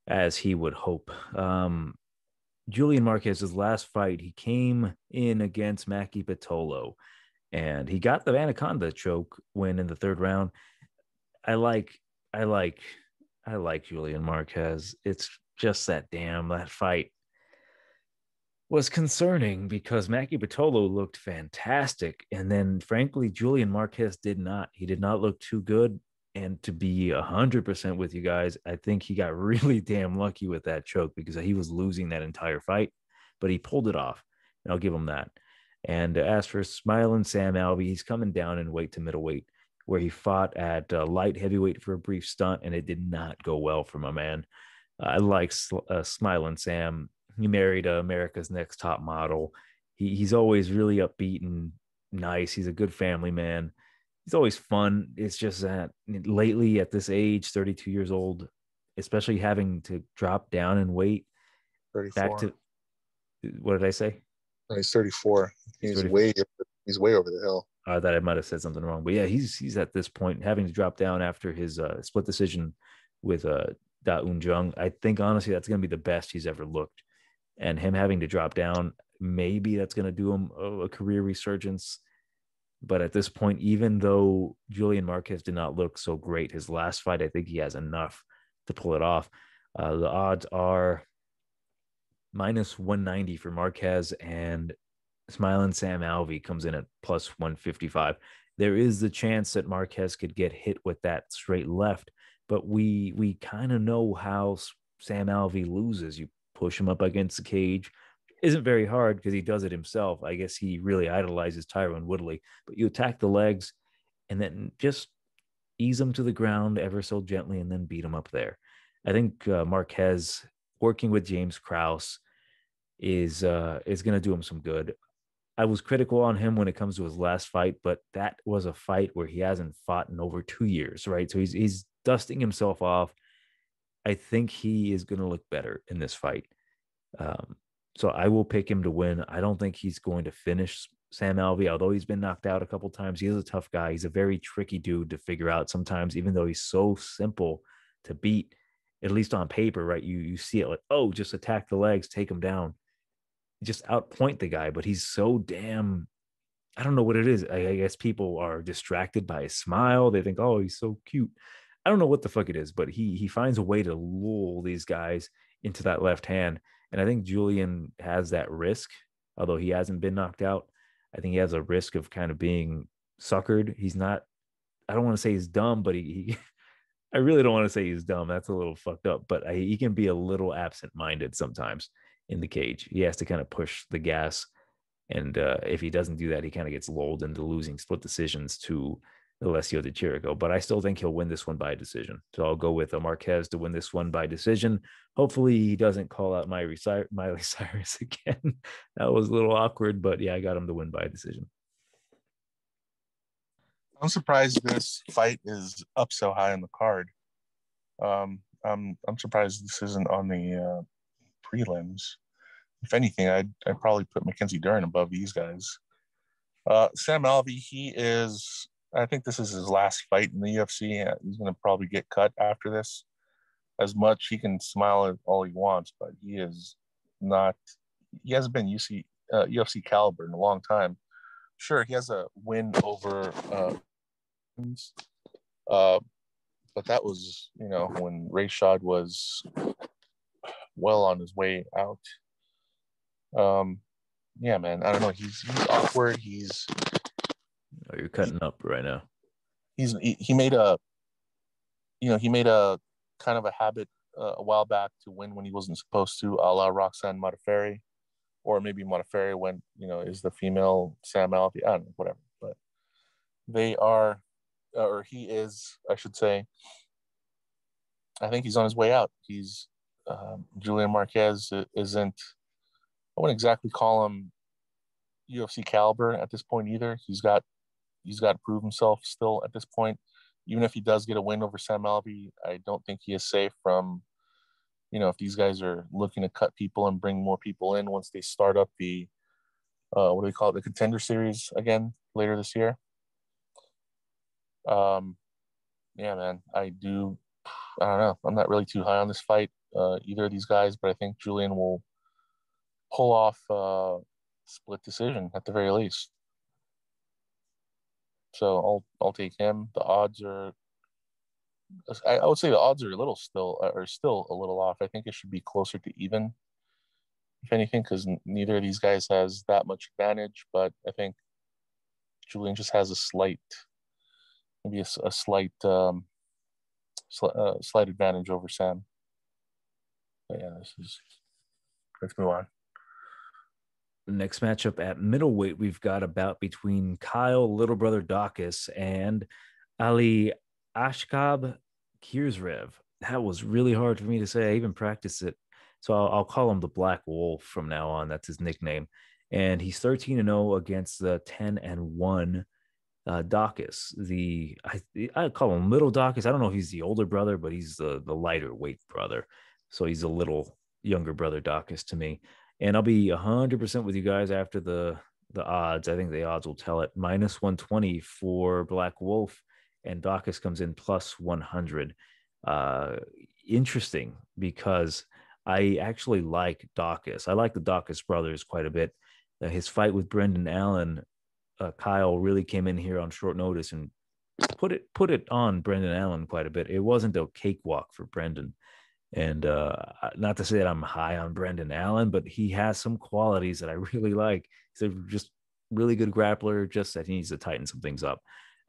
as he would hope. Um, Julian Marquez's last fight, he came in against Maki Pitolo, and he got the Anaconda choke win in the third round. I like... I like, I like Julian Marquez. It's just that damn, that fight was concerning because Maki Pitolo looked fantastic. And then frankly, Julian Marquez did not, he did not look too good. And to be a hundred percent with you guys, I think he got really damn lucky with that choke because he was losing that entire fight, but he pulled it off, and I'll give him that. And as for Smiling Sam Alvey, he's coming down in weight to middleweight, where he fought at uh, light heavyweight for a brief stunt, and it did not go well for my man. Uh, I like uh, Smiling Sam. He married uh, America's Next Top Model. He, he's always really upbeat and nice. He's a good family man. He's always fun. It's just that lately at this age, thirty-two years old, especially having to drop down in weight. thirty-four. Back to, what did I say? No, he's thirty-four. He's, he's thirty-four. way He's way over the hill. Uh, that I might have said something wrong, but yeah, he's he's at this point having to drop down after his uh, split decision with uh, Da Un Jung. I think honestly that's going to be the best he's ever looked, and him having to drop down, maybe that's going to do him a, a career resurgence. But at this point, even though Julian Marquez did not look so great his last fight, I think he has enough to pull it off. Uh, the odds are minus one ninety for Marquez, and Smiling Sam Alvey comes in at plus one fifty-five. There is the chance that Marquez could get hit with that straight left, but we we kind of know how Sam Alvey loses. You push him up against the cage. Isn't very hard because he does it himself. I guess he really idolizes Tyron Woodley, but you attack the legs and then just ease him to the ground ever so gently and then beat him up there. I think uh, Marquez working with James Krause is uh, is going to do him some good. I was critical on him when it comes to his last fight, but that was a fight where he hasn't fought in over two years, right? So he's he's dusting himself off. I think he is going to look better in this fight. Um, so I will pick him to win. I don't think he's going to finish Sam Alvey, although he's been knocked out a couple times. He is a tough guy. He's a very tricky dude to figure out sometimes, even though he's so simple to beat, at least on paper, right? You, you see it like, oh, just attack the legs, take him down. Just outpoint the guy, but he's so damn, I don't know what it is. I, I guess people are distracted by his smile. They think, oh, he's so cute. I don't know what the fuck it is, but he he finds a way to lull these guys into that left hand. And I think Julian has that risk, although he hasn't been knocked out. I think he has a risk of kind of being suckered. He's not, I don't want to say he's dumb, but he, he I really don't want to say he's dumb. That's a little fucked up, but I, he can be a little absent-minded sometimes. In the cage, he has to kind of push the gas, and uh, if he doesn't do that, he kind of gets lulled into losing split decisions to Alessio De Chirico. But I still think he'll win this one by decision, so I'll go with Marquez to win this one by decision. Hopefully, he doesn't call out Miley Cyrus again. That was a little awkward, but yeah, I got him to win by decision. I'm surprised this fight is up so high on the card. Um, I'm I'm surprised this isn't on the. Uh... prelims. If anything, I'd, I'd probably put Mackenzie Dern above these guys. Uh, Sam Alvey, he is, I think this is his last fight in the U F C. He's going to probably get cut after this. as much. He can smile at all he wants, but he is not, he hasn't been U C, uh, U F C caliber in a long time. Sure, he has a win over, uh, uh, but that was, you know, when Rashad was well on his way out. Um, yeah, man, I don't know. He's, he's awkward. He's, oh, you're cutting he, up right now. He's, he, he made a, you know, he made a kind of a habit uh, a while back to win when he wasn't supposed to, a la Roxanne Modafferi, or maybe Modafferi when, you know, is the female Sam Alvey. I don't know, whatever. But they are, or he is, I should say, I think he's on his way out. He's, um, Julian Marquez isn't, I wouldn't exactly call him U F C caliber at this point either. He's got, he's got to prove himself still at this point. Even if he does get a win over Sam Alvey, I don't think he is safe from, you know, if these guys are looking to cut people and bring more people in once they start up the, uh, what do we call it, the Contender Series again later this year. Um, yeah, man, I do, I don't know. I'm not really too high on this fight, uh, either of these guys, but I think Julian will pull off a split decision at the very least. So I'll I'll take him. The odds are, I, I would say the odds are a little still are still a little off. I think it should be closer to even, if anything, because neither of these guys has that much advantage. But I think Julian just has a slight, maybe a, a slight, um, sl- uh, slight advantage over Sam. But yeah, this is. Let's move on. Next matchup at middleweight, we've got a bout between Kyle Little Brother Dawkins and Ali Ashkab Kirzrev. That was really hard for me to say. I even practiced it. So I'll, I'll call him the Black Wolf from now on. That's his nickname. And he's thirteen and oh against the ten and one uh, Dawkins. The I, I call him Little Dawkins. I don't know if he's the older brother, but he's the, the lighter weight brother. So he's a little younger brother Dawkins to me. And I'll be one hundred percent with you guys after the, the odds. I think the odds will tell it. minus one twenty for Black Wolf, and Dawkins comes in plus one hundred. Uh, interesting, because I actually like Dawkins. I like the Dawkins brothers quite a bit. Uh, his fight with Brendan Allen, uh, Kyle really came in here on short notice and put it put it on Brendan Allen quite a bit. It wasn't a cakewalk for Brendan. And uh, not to say that I'm high on Brendan Allen, but he has some qualities that I really like. He's a just really good grappler, just that he needs to tighten some things up.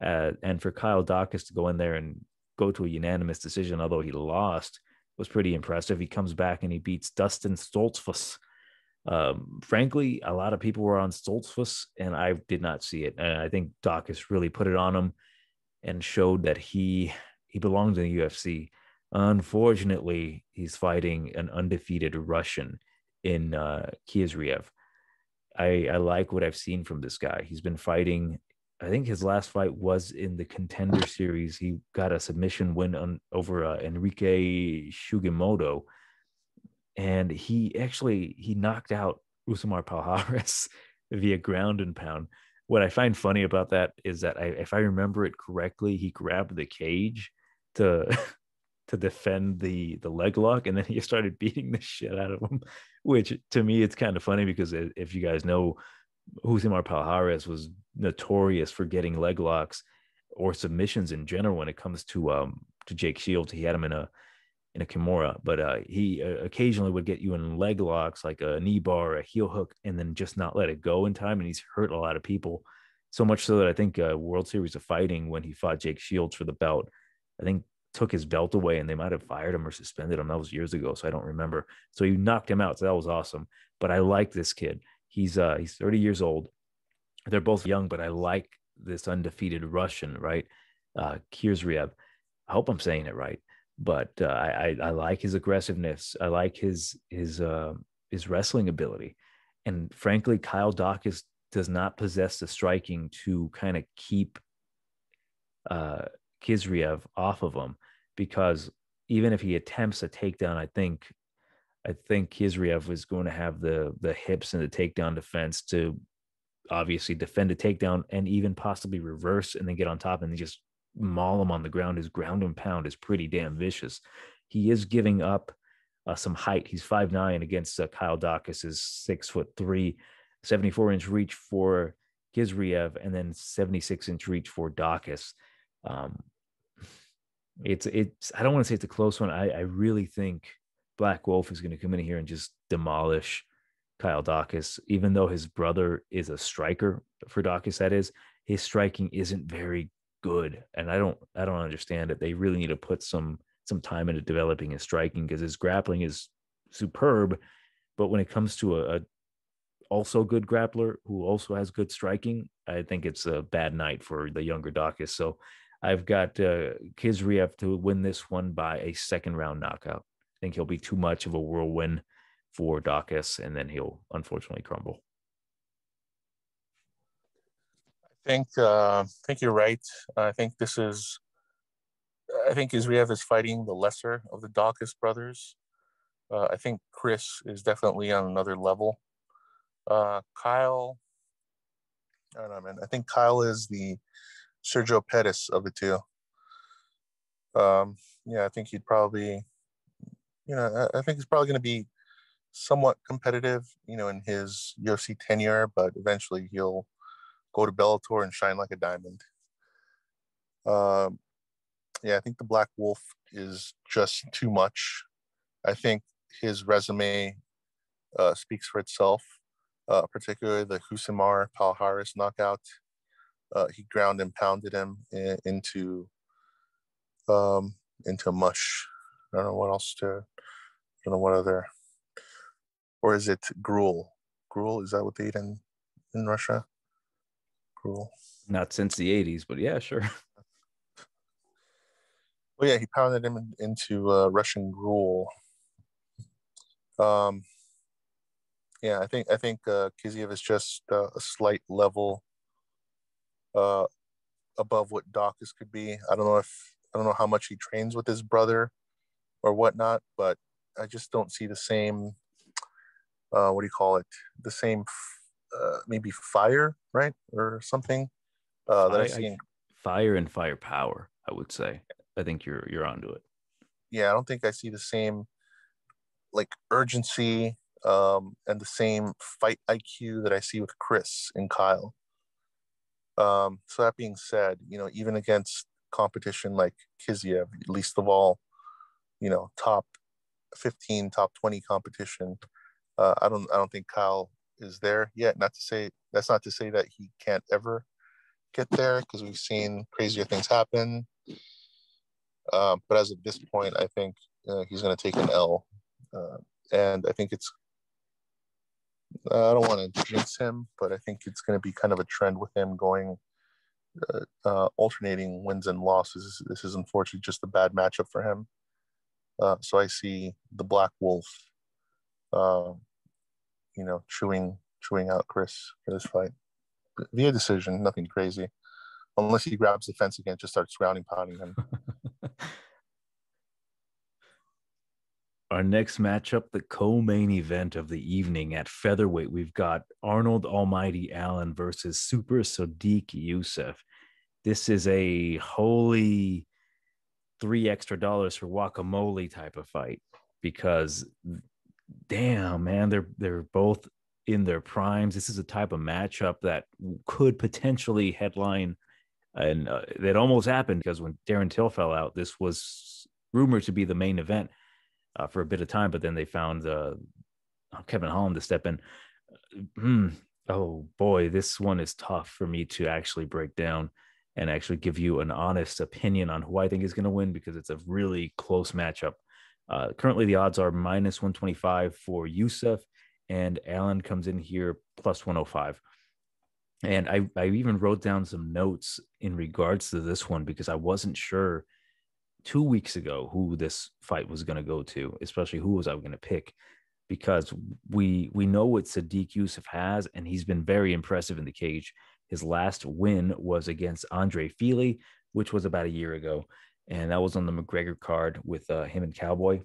Uh, and for Kyle Dawkins to go in there and go to a unanimous decision, although he lost, was pretty impressive. He comes back and he beats Dustin Stoltzfus. Um, frankly, a lot of people were on Stoltzfus, and I did not see it. And I think Dawkins really put it on him and showed that he he belongs in the U F C. Unfortunately, he's fighting an undefeated Russian in uh, Kirzrev. I, I like what I've seen from this guy. He's been fighting. I think his last fight was in the Contender Series. He got a submission win on, over uh, Enrique Shugimoto. And he actually, he knocked out Usamar Palhares via ground and pound. What I find funny about that is that I, if I remember it correctly, he grabbed the cage to... to defend the the leg lock, and then he started beating the shit out of him, which to me it's kind of funny because if you guys know, Usamar Palhares was notorious for getting leg locks or submissions in general when it comes to um to Jake Shields. He had him in a in a kimura, but uh, he uh, occasionally would get you in leg locks like a knee bar or a heel hook and then just not let it go in time, and he's hurt a lot of people, so much so that I think uh, World Series of Fighting, when he fought Jake Shields for the belt, I think took his belt away and they might have fired him or suspended him. That was years ago, so I don't remember. So he knocked him out, so that was awesome. But I like this kid. He's uh he's thirty years old. They're both young, but I like this undefeated Russian, right? Uh, Kirzrev. I hope I'm saying it right. But uh, I, I I like his aggressiveness. I like his his uh, his wrestling ability. And frankly, Kyle Dawkins does not possess the striking to kind of keep uh Kirzrev off of him, because even if he attempts a takedown, I think I think Kirzrev was going to have the the hips and the takedown defense to obviously defend a takedown and even possibly reverse and then get on top and just maul him on the ground. His ground and pound is pretty damn vicious. He is giving up uh, some height. He's five nine against uh, Kyle Daukaus is six foot three, seventy-four inch reach for Kizriev, and then seventy-six inch reach for Daukaus. Um, it's, it's, I don't want to say it's a close one. I, I really think Black Wolf is going to come in here and just demolish Kyle Daukaus, even though his brother is a striker for Daukaus. That is, his striking isn't very good. And I don't, I don't understand it. They really need to put some, some time into developing his striking, because his grappling is superb, but when it comes to a, a also good grappler who also has good striking, I think it's a bad night for the younger Daukaus. So I've got uh, Kizriev to win this one by a second round knockout. I think he'll be too much of a whirlwind for Daukaus, and then he'll unfortunately crumble. I think uh, I think you're right. I think this is, I think Kizriev is fighting the lesser of the Daukaus brothers. Uh, I think Chris is definitely on another level. Uh, Kyle, I don't know, man. I think Kyle is the Sergio Pettis of the two. Um, yeah, I think he'd probably, you know, I, I think he's probably going to be somewhat competitive, you know, in his U F C tenure, but eventually he'll go to Bellator and shine like a diamond. Um, yeah, I think the Black Wolf is just too much. I think his resume uh, speaks for itself, uh, particularly the Husimar Palhares knockout. Uh, he ground and pounded him in, into um, into mush. I don't know what else to, I don't know what other, or is it gruel? Gruel, is that what they eat in, in Russia? Gruel. Not since the eighties, but yeah, sure. Well, yeah, he pounded him in, into uh, Russian gruel. Um, yeah, I think I think uh, Kiziev is just uh, a slight level uh above what Daukaus could be. I don't know if I don't know how much he trains with his brother or whatnot, but I just don't see the same uh what do you call it the same uh maybe fire, right, or something uh that I, I see in... fire and firepower, I would say. I think you're you're onto it. Yeah, I don't think I see the same like urgency um and the same fight I Q that I see with Chris and Kyle. Um, so that being said, you know, even against competition like Kiziev, least of all, you know, top fifteen, top twenty competition, uh, I don't, I don't think Kyle is there yet. Not to say that's not to say that he can't ever get there, because we've seen crazier things happen. Uh, but as of this point, I think uh, he's going to take an L, uh, and I think it's. I don't want to jinx him, but I think it's going to be kind of a trend with him going, uh, uh, alternating wins and losses. This is unfortunately just a bad matchup for him. Uh, so I see the Black Wolf, uh, you know, chewing chewing out Chris for this fight. Via decision, nothing crazy. Unless he grabs the fence again, just starts grounding pounding him. Our next matchup, the co-main event of the evening at featherweight, we've got Arnold Almighty Allen versus Super Sodiq Youssef. This is a holy three extra dollars for guacamole type of fight, because damn, man, they're they're both in their primes. This is a type of matchup that could potentially headline, and uh, that almost happened, because when Darren Till fell out, this was rumored to be the main event. Uh, for a bit of time, but then they found uh, Kevin Holland to step in. Mm, oh, boy, this one is tough for me to actually break down and actually give you an honest opinion on who I think is going to win, because it's a really close matchup. Uh, currently, the odds are minus one twenty-five for Youssef, and Allen comes in here plus one oh five. And I, I even wrote down some notes in regards to this one, because I wasn't sure two weeks ago who this fight was going to go to, especially who was I going to pick, because we we know what Sodiq Youssef has, and he's been very impressive in the cage. His last win was against Andre Fili, which was about a year ago, and that was on the McGregor card with uh, him and Cowboy,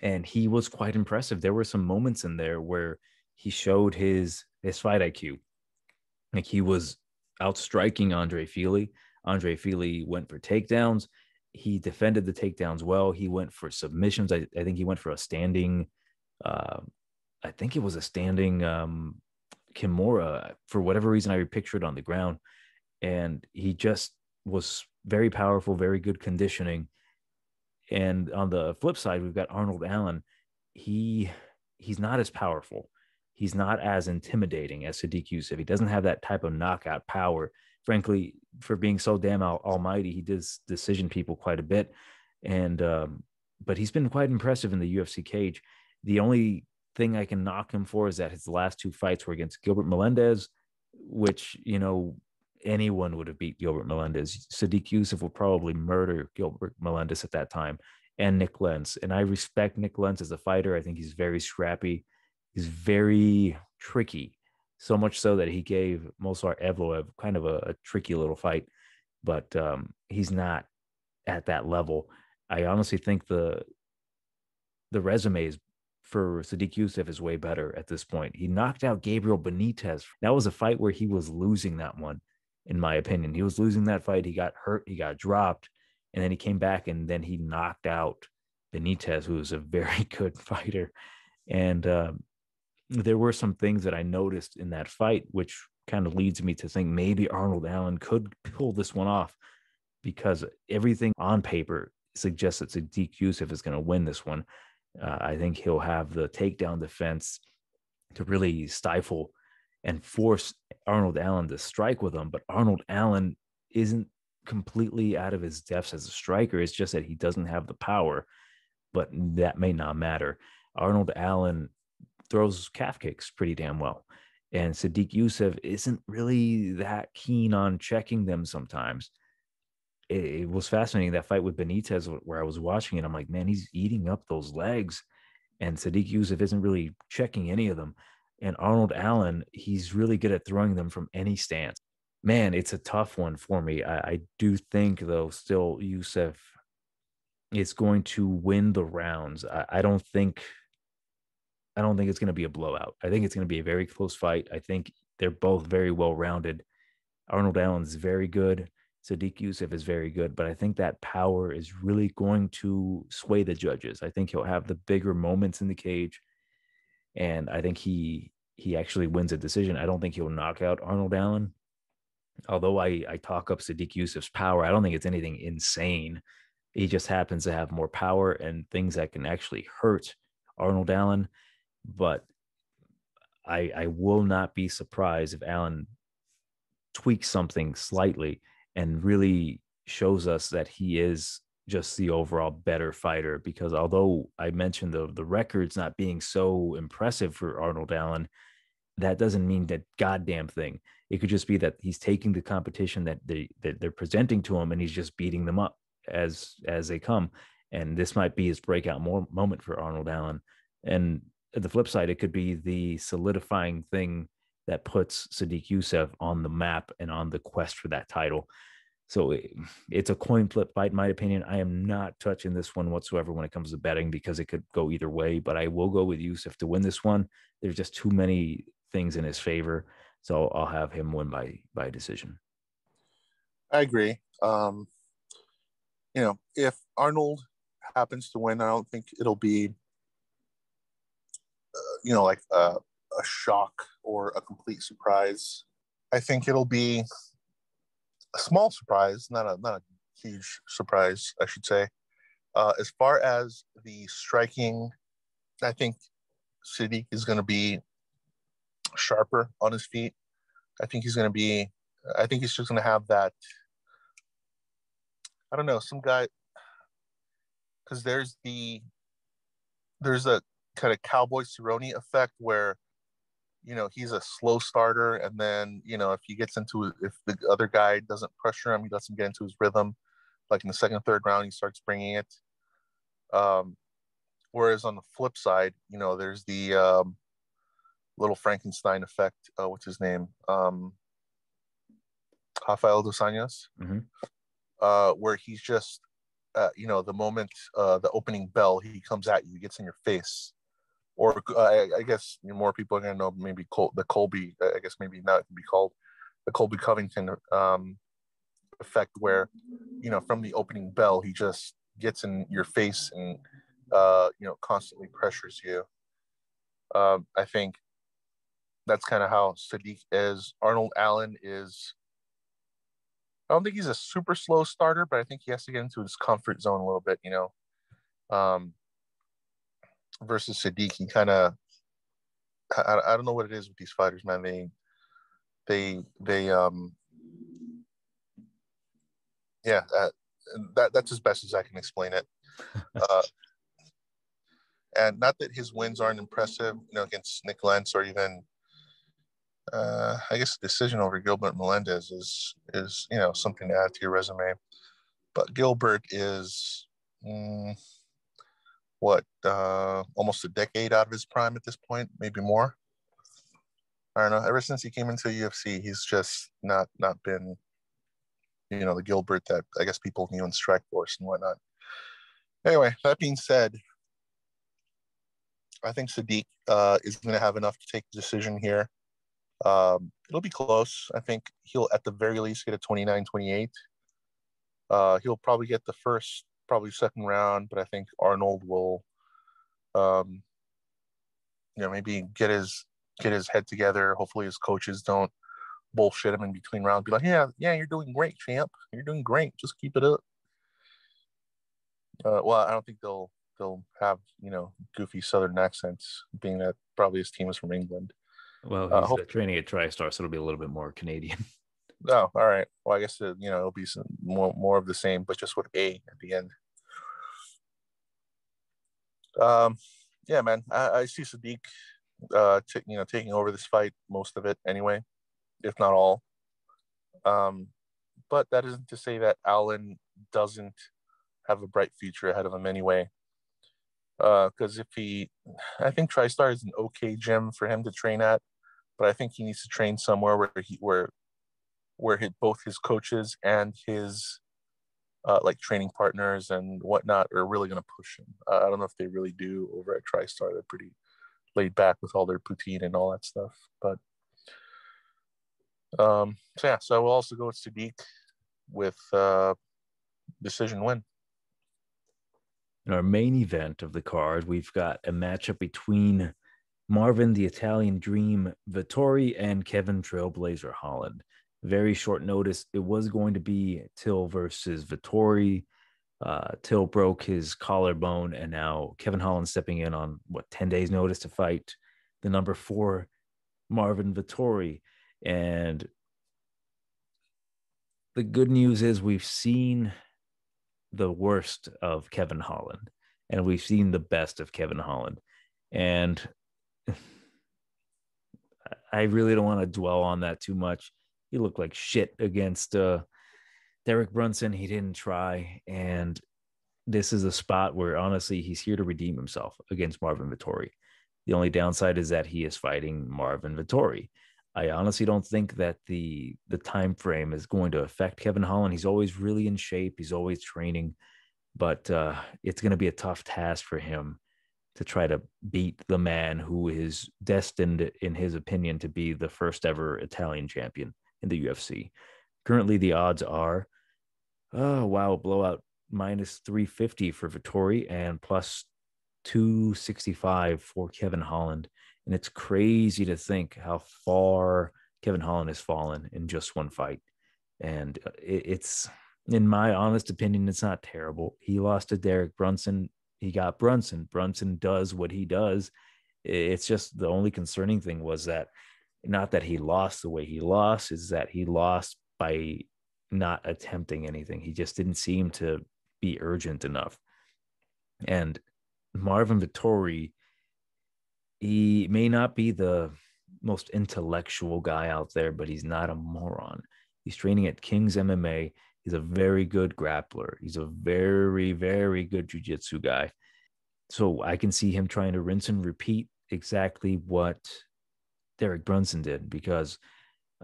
and he was quite impressive. There were some moments in there where he showed his his fight I Q. Like, he was outstriking Andre Fili. Andre Fili went for takedowns. He defended the takedowns well. He went for submissions. I, I think he went for a standing. Uh, I think it was a standing um, Kimura for whatever reason. I pictured on the ground, and he just was very powerful, very good conditioning. And on the flip side, we've got Arnold Allen. He he's not as powerful. He's not as intimidating as Sadiq Yusuf. He doesn't have that type of knockout power. Frankly, for being so damn al- almighty, he does decision people quite a bit. And um, but he's been quite impressive in the U F C cage. The only thing I can knock him for is that his last two fights were against Gilbert Melendez, which, you know, anyone would have beat Gilbert Melendez. Sadiq Yusuf will probably murder Gilbert Melendez at that time, and Nick Lentz. And I respect Nick Lentz as a fighter. I think he's very scrappy. He's very tricky, so much so that he gave Mosar Evloev kind of a, a tricky little fight, but um, he's not at that level. I honestly think the the resumes for Sadiq Yusuf is way better at this point. He knocked out Gabriel Benitez. That was a fight where he was losing that one, in my opinion. He was losing that fight. He got hurt. He got dropped. And then he came back, and then he knocked out Benitez, who was a very good fighter. And um, there were some things that I noticed in that fight, which kind of leads me to think maybe Arnold Allen could pull this one off, because everything on paper suggests that Sadiq Yusuf is going to win this one. Uh, I think he'll have the takedown defense to really stifle and force Arnold Allen to strike with him. But Arnold Allen isn't completely out of his depths as a striker. It's just that he doesn't have the power, but that may not matter. Arnold Allen throws calf kicks pretty damn well, and Sadiq Yusuf isn't really that keen on checking them sometimes. It, it was fascinating, that fight with Benitez, where I was watching it. I'm like, man, he's eating up those legs, and Sadiq Yusuf isn't really checking any of them. And Arnold Allen, he's really good at throwing them from any stance. Man, it's a tough one for me. I, I do think, though, still Yusuf is going to win the rounds. I, I don't think... I don't think it's going to be a blowout. I think it's going to be a very close fight. I think they're both very well-rounded. Arnold Allen's very good. Sadiq Yusuf is very good. But I think that power is really going to sway the judges. I think he'll have the bigger moments in the cage. And I think he he actually wins a decision. I don't think he'll knock out Arnold Allen. Although I, I talk up Sadiq Yusuf's power, I don't think it's anything insane. He just happens to have more power and things that can actually hurt Arnold Allen. But I, I will not be surprised if Allen tweaks something slightly and really shows us that he is just the overall better fighter. Because although I mentioned the, the records not being so impressive for Arnold Allen, that doesn't mean that goddamn thing. It could just be that he's taking the competition that, they, that they're presenting to him, and he's just beating them up as, as they come. And this might be his breakout more, moment for Arnold Allen. And the flip side, it could be the solidifying thing that puts Sadiq Yusuf on the map and on the quest for that title. So it, it's a coin flip fight, in my opinion. I am not touching this one whatsoever when it comes to betting, because it could go either way, but I will go with Yusuf to win this one. There's just too many things in his favor. So I'll have him win by, by decision. I agree. Um, you know, if Arnold happens to win, I don't think it'll be, you know, like a, a shock or a complete surprise. I think it'll be a small surprise, not a not a huge surprise, I should say. Uh, as far as the striking, I think Sadiq is going to be sharper on his feet. I think he's going to be, I think he's just going to have that, I don't know, some guy, because there's the, there's a, kind of Cowboy Cerrone effect where, you know, he's a slow starter, and then, you know, if he gets into, if the other guy doesn't pressure him, he lets him get into his rhythm. Like in the second, third round, he starts bringing it. Um, whereas on the flip side, you know, there's the um, little Frankenstein effect. Uh, what's his name? Um, Rafael dos Anjos, mm-hmm. uh, where he's just, uh, you know, the moment, uh, the opening bell, he comes at you, he gets in your face. Or uh, I, I guess more people are going to know maybe Col- the Colby, I guess maybe now it can be called the Colby Covington um, effect where, you know, from the opening bell, he just gets in your face and, uh, you know, constantly pressures you. Uh, I think that's kind of how Sadiq is. Arnold Allen is, I don't think he's a super slow starter, but I think he has to get into his comfort zone a little bit, you know. Um, versus Sadiq, he kind of, I, I don't know what it is with these fighters, man. They, they, they, um, yeah, uh, that that's as best as I can explain it. Uh, and not that his wins aren't impressive, you know, against Nick Lentz or even, uh, I guess the decision over Gilbert Melendez is, is, you know, something to add to your resume. But Gilbert is, mm, what, uh, almost a decade out of his prime at this point, maybe more. I don't know. Ever since he came into U F C, he's just not, not been, you know, the Gilbert that I guess people knew in Strikeforce and whatnot. Anyway, that being said, I think Sadiq uh, is going to have enough to take the decision here. Um, it'll be close. I think he'll, at the very least, get a twenty-nine twenty-eight. Uh, he'll probably get the first, probably second round, but I think Arnold will, um, you know, maybe get his get his head together. Hopefully his coaches don't bullshit him in between rounds. Be like, yeah, yeah, you're doing great, champ. You're doing great. Just keep it up. Uh, well, I don't think they'll they'll have, you know, goofy Southern accents, being that probably his team is from England. Well, he's uh, hope- training at TriStar, so it'll be a little bit more Canadian. Oh, all right. Well, I guess, uh, you know, it'll be some more, more of the same, but just with A at the end. Um, yeah, man, I, I see Sadiq, uh, t- you know, taking over this fight, most of it anyway, if not all. Um, but that isn't to say that Allen doesn't have a bright future ahead of him anyway. Because uh, if he, I think TriStar is an okay gym for him to train at, but I think he needs to train somewhere where he, where, where his, both his coaches and his uh, like training partners and whatnot are really going to push him. Uh, I don't know if they really do over at TriStar. They're pretty laid back with all their poutine and all that stuff. But um, so yeah, so we'll also go with Sadiq with uh, decision win. In our main event of the card, we've got a matchup between Marvin the Italian Dream Vettori and Kevin Trailblazer Holland. Very short notice. It was going to be Till versus Vettori. Uh, Till broke his collarbone, and now Kevin Holland stepping in on, what, ten days notice to fight the number four, Marvin Vettori. And the good news is we've seen the worst of Kevin Holland, and we've seen the best of Kevin Holland. And I really don't want to dwell on that too much. He looked like shit against uh, Derek Brunson. He didn't try. And this is a spot where, honestly, he's here to redeem himself against Marvin Vettori. The only downside is that he is fighting Marvin Vettori. I honestly don't think that the the time frame is going to affect Kevin Holland. He's always really in shape. He's always training. But uh, it's going to be a tough task for him to try to beat the man who is destined, in his opinion, to be the first ever Italian champion in the U F C. Currently, the odds are, oh, wow, blowout minus three fifty for Vettori and plus two sixty-five for Kevin Holland. And it's crazy to think how far Kevin Holland has fallen in just one fight. And it's, in my honest opinion, it's not terrible. He lost to Derek Brunson. He got Brunson. Brunson does what he does. It's just the only concerning thing was that, not that he lost the way he lost, is that he lost by not attempting anything. He just didn't seem to be urgent enough. And Marvin Vettori, he may not be the most intellectual guy out there, but he's not a moron. He's training at King's M M A. He's a very good grappler. He's a very, very good jiu-jitsu guy. So I can see him trying to rinse and repeat exactly what Derek Brunson did, because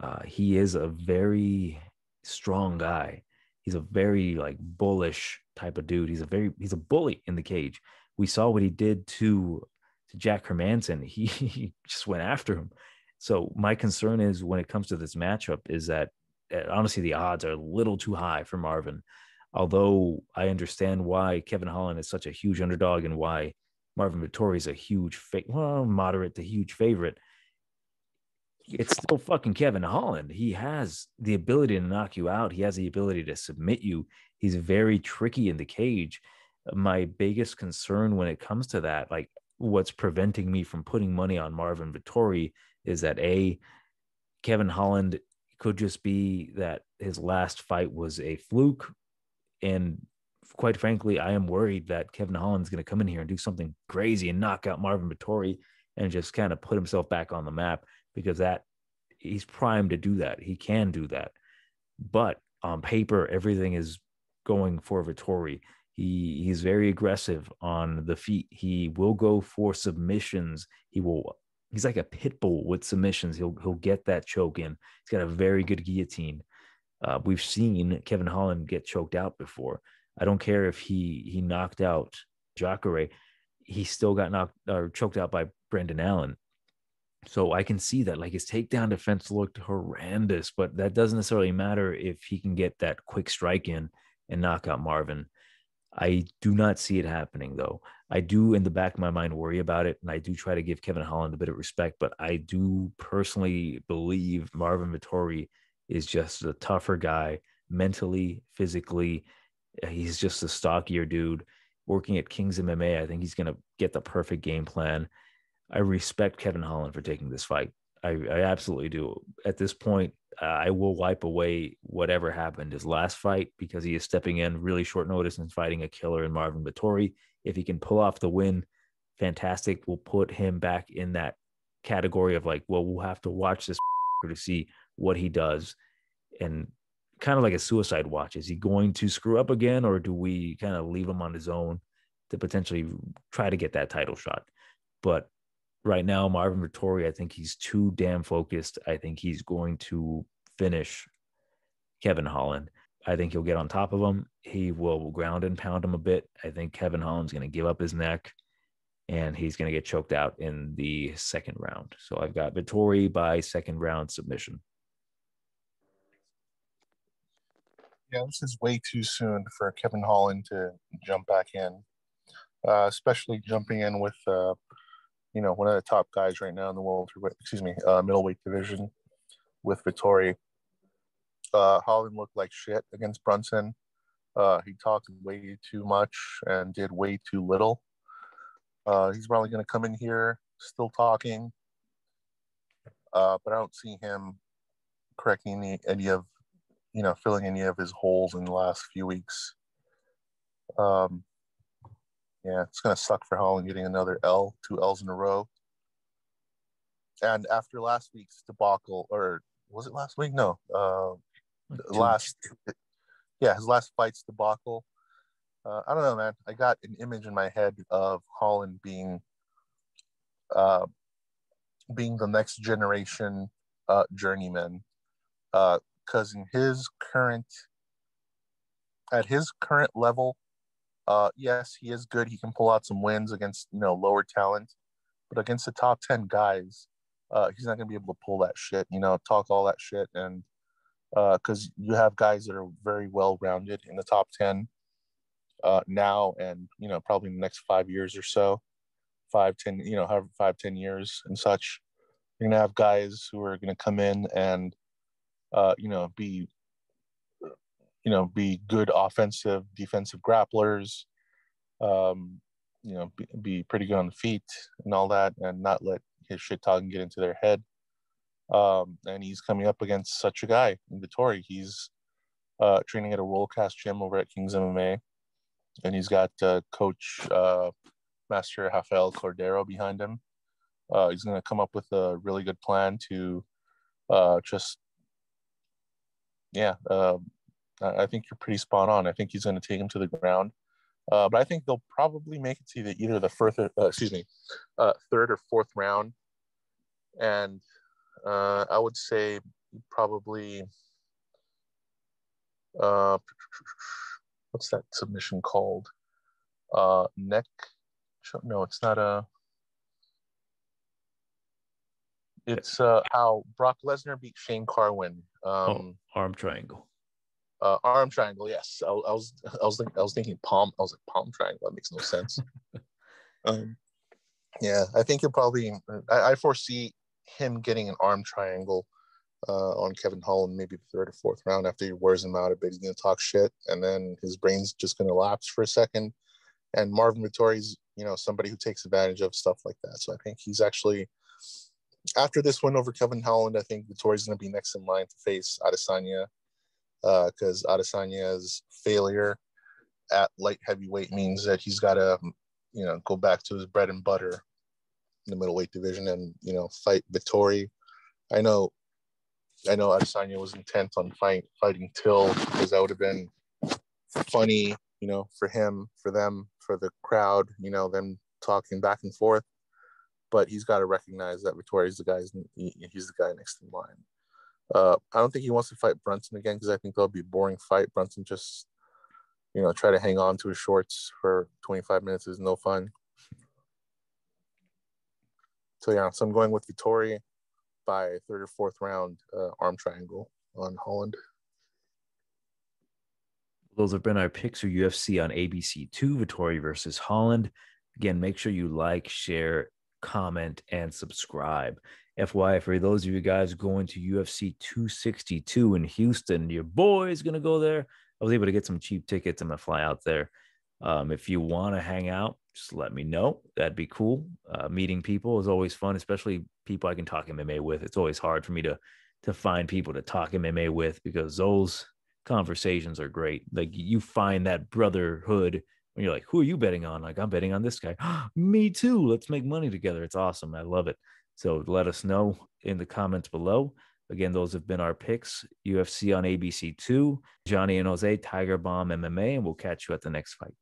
uh, he is a very strong guy. He's a very like bullish type of dude. He's a very, he's a bully in the cage. We saw what he did to Jack Hermanson. He, he just went after him. So my concern is when it comes to this matchup is that honestly, the odds are a little too high for Marvin. Although I understand why Kevin Holland is such a huge underdog and why Marvin Vettori is a huge, fa- well, moderate to huge favorite, it's still fucking Kevin Holland. He has the ability to knock you out. He has the ability to submit you. He's very tricky in the cage. My biggest concern when it comes to that, like what's preventing me from putting money on Marvin Vettori, is that A, Kevin Holland could just be that his last fight was a fluke. And quite frankly, I am worried that Kevin Holland's going to come in here and do something crazy and knock out Marvin Vettori and just kind of put himself back on the map, because that he's primed to do that. He can do that. But on paper, everything is going for Vettori. He he's very aggressive on the feet. He will go for submissions. He will. He's like a pit bull with submissions. He'll he'll get that choke in. He's got a very good guillotine. Uh, we've seen Kevin Holland get choked out before. I don't care if he he knocked out Jacare. He still got knocked or choked out by Brandon Allen. So I can see that, like, his takedown defense looked horrendous, but that doesn't necessarily matter if he can get that quick strike in and knock out Marvin. I do not see it happening, though. I do, in the back of my mind, worry about it, and I do try to give Kevin Holland a bit of respect, but I do personally believe Marvin Vettori is just a tougher guy mentally, physically. He's just a stockier dude. Working at Kings M M A, I think he's going to get the perfect game plan. I respect Kevin Holland for taking this fight. I, I absolutely do. At this point, uh, I will wipe away whatever happened his last fight, because he is stepping in really short notice and fighting a killer in Marvin Vettori. If he can pull off the win, fantastic. We'll put him back in that category of, like, well, we'll have to watch this to see what he does. And kind of like a suicide watch. Is he going to screw up again, or do we kind of leave him on his own to potentially try to get that title shot? But right now, Marvin Vettori, I think he's too damn focused. I think he's going to finish Kevin Holland. I think he'll get on top of him. He will ground and pound him a bit. I think Kevin Holland's going to give up his neck, and he's going to get choked out in the second round. So I've got Vettori by second round submission. Yeah, this is way too soon for Kevin Holland to jump back in, uh, especially jumping in with... Uh, you know, one of the top guys right now in the world, excuse me, uh, middleweight division with Vettori. Uh, Holland looked like shit against Brunson. Uh, he talked way too much and did way too little. Uh, he's probably going to come in here still talking, uh, but I don't see him correcting any, any of, you know, filling any of his holes in the last few weeks. Um, Yeah, it's going to suck for Holland getting another L, two L's in a row. And after last week's debacle, or was it last week? No. Uh, last, yeah, his last fight's debacle. Uh, I don't know, man. I got an image in my head of Holland being uh, being the next generation uh, journeyman. Because uh, in his current, at his current level, Uh, yes, he is good. He can pull out some wins against, you know, lower talent, but against the top ten guys, uh, he's not going to be able to pull that shit, you know, talk all that shit. And because uh, you have guys that are very well-rounded in the top ten uh, now and, you know, probably in the next five years or so, five, ten, you know, however, five, ten years and such. You're going to have guys who are going to come in and, uh, you know, be you know, be good offensive, defensive grapplers, um, you know, be, be pretty good on the feet and all that, and not let his shit talking get into their head. Um, and he's coming up against such a guy in Vettori. He's uh, training at a world-class gym over at Kings M M A, and he's got uh, coach uh, Master Rafael Cordero behind him. Uh, he's going to come up with a really good plan to uh, just, yeah, uh, I think you're pretty spot on. I think he's going to take him to the ground, uh, but I think they'll probably make it to the, either the further, uh, excuse me, uh, third or fourth round, and uh, I would say probably uh, what's that submission called? Uh, neck? No, it's not a It's uh, how Brock Lesnar beat Shane Carwin. Um, oh, arm triangle. Uh, arm triangle. Yes, I, I was. I was. Thinking, I was thinking palm. I was like palm triangle. That makes no sense. um, yeah, I think you'll probably. I, I foresee him getting an arm triangle uh, on Kevin Holland, maybe the third or fourth round after he wears him out a bit. He's gonna talk shit, and then his brain's just gonna lapse for a second. And Marvin Vettori's, you know, somebody who takes advantage of stuff like that. So I think he's actually. After this win over Kevin Holland, I think Vettori's going to be next in line to face Adesanya, because uh, Adesanya's failure at light heavyweight means that he's got to, you know, go back to his bread and butter in the middleweight division and, you know, fight Vettori. I know, I know Adesanya was intent on fight, fighting Till, because that would have been funny, you know, for him, for them, for the crowd, you know, them talking back and forth. But he's got to recognize that Vettori's the guy. He's the guy next in line. Uh, I don't think he wants to fight Brunson again, because I think that'll be a boring fight. Brunson just, you know, try to hang on to his shorts for twenty-five minutes is no fun. So yeah, so I'm going with Vettori by third or fourth round, uh, arm triangle on Holland. Those have been our picks for U F C on A B C two, Vettori versus Holland. Again, make sure you like, share, comment, and subscribe. F Y I, for those of you guys going to U F C two sixty-two in Houston, your boy is going to go there. I was able to get some cheap tickets. I'm going to fly out there. Um, if you want to hang out, just let me know. That'd be cool. Uh, meeting people is always fun, especially people I can talk M M A with. It's always hard for me to, to find people to talk M M A with, because those conversations are great. Like, you find that brotherhood. When you're like, who are you betting on? Like, I'm betting on this guy. Me too. Let's make money together. It's awesome. I love it. So let us know in the comments below. Again, those have been our picks. U F C on A B C two. Johnny and Jose, Tiger Bomb M M A, and we'll catch you at the next fight.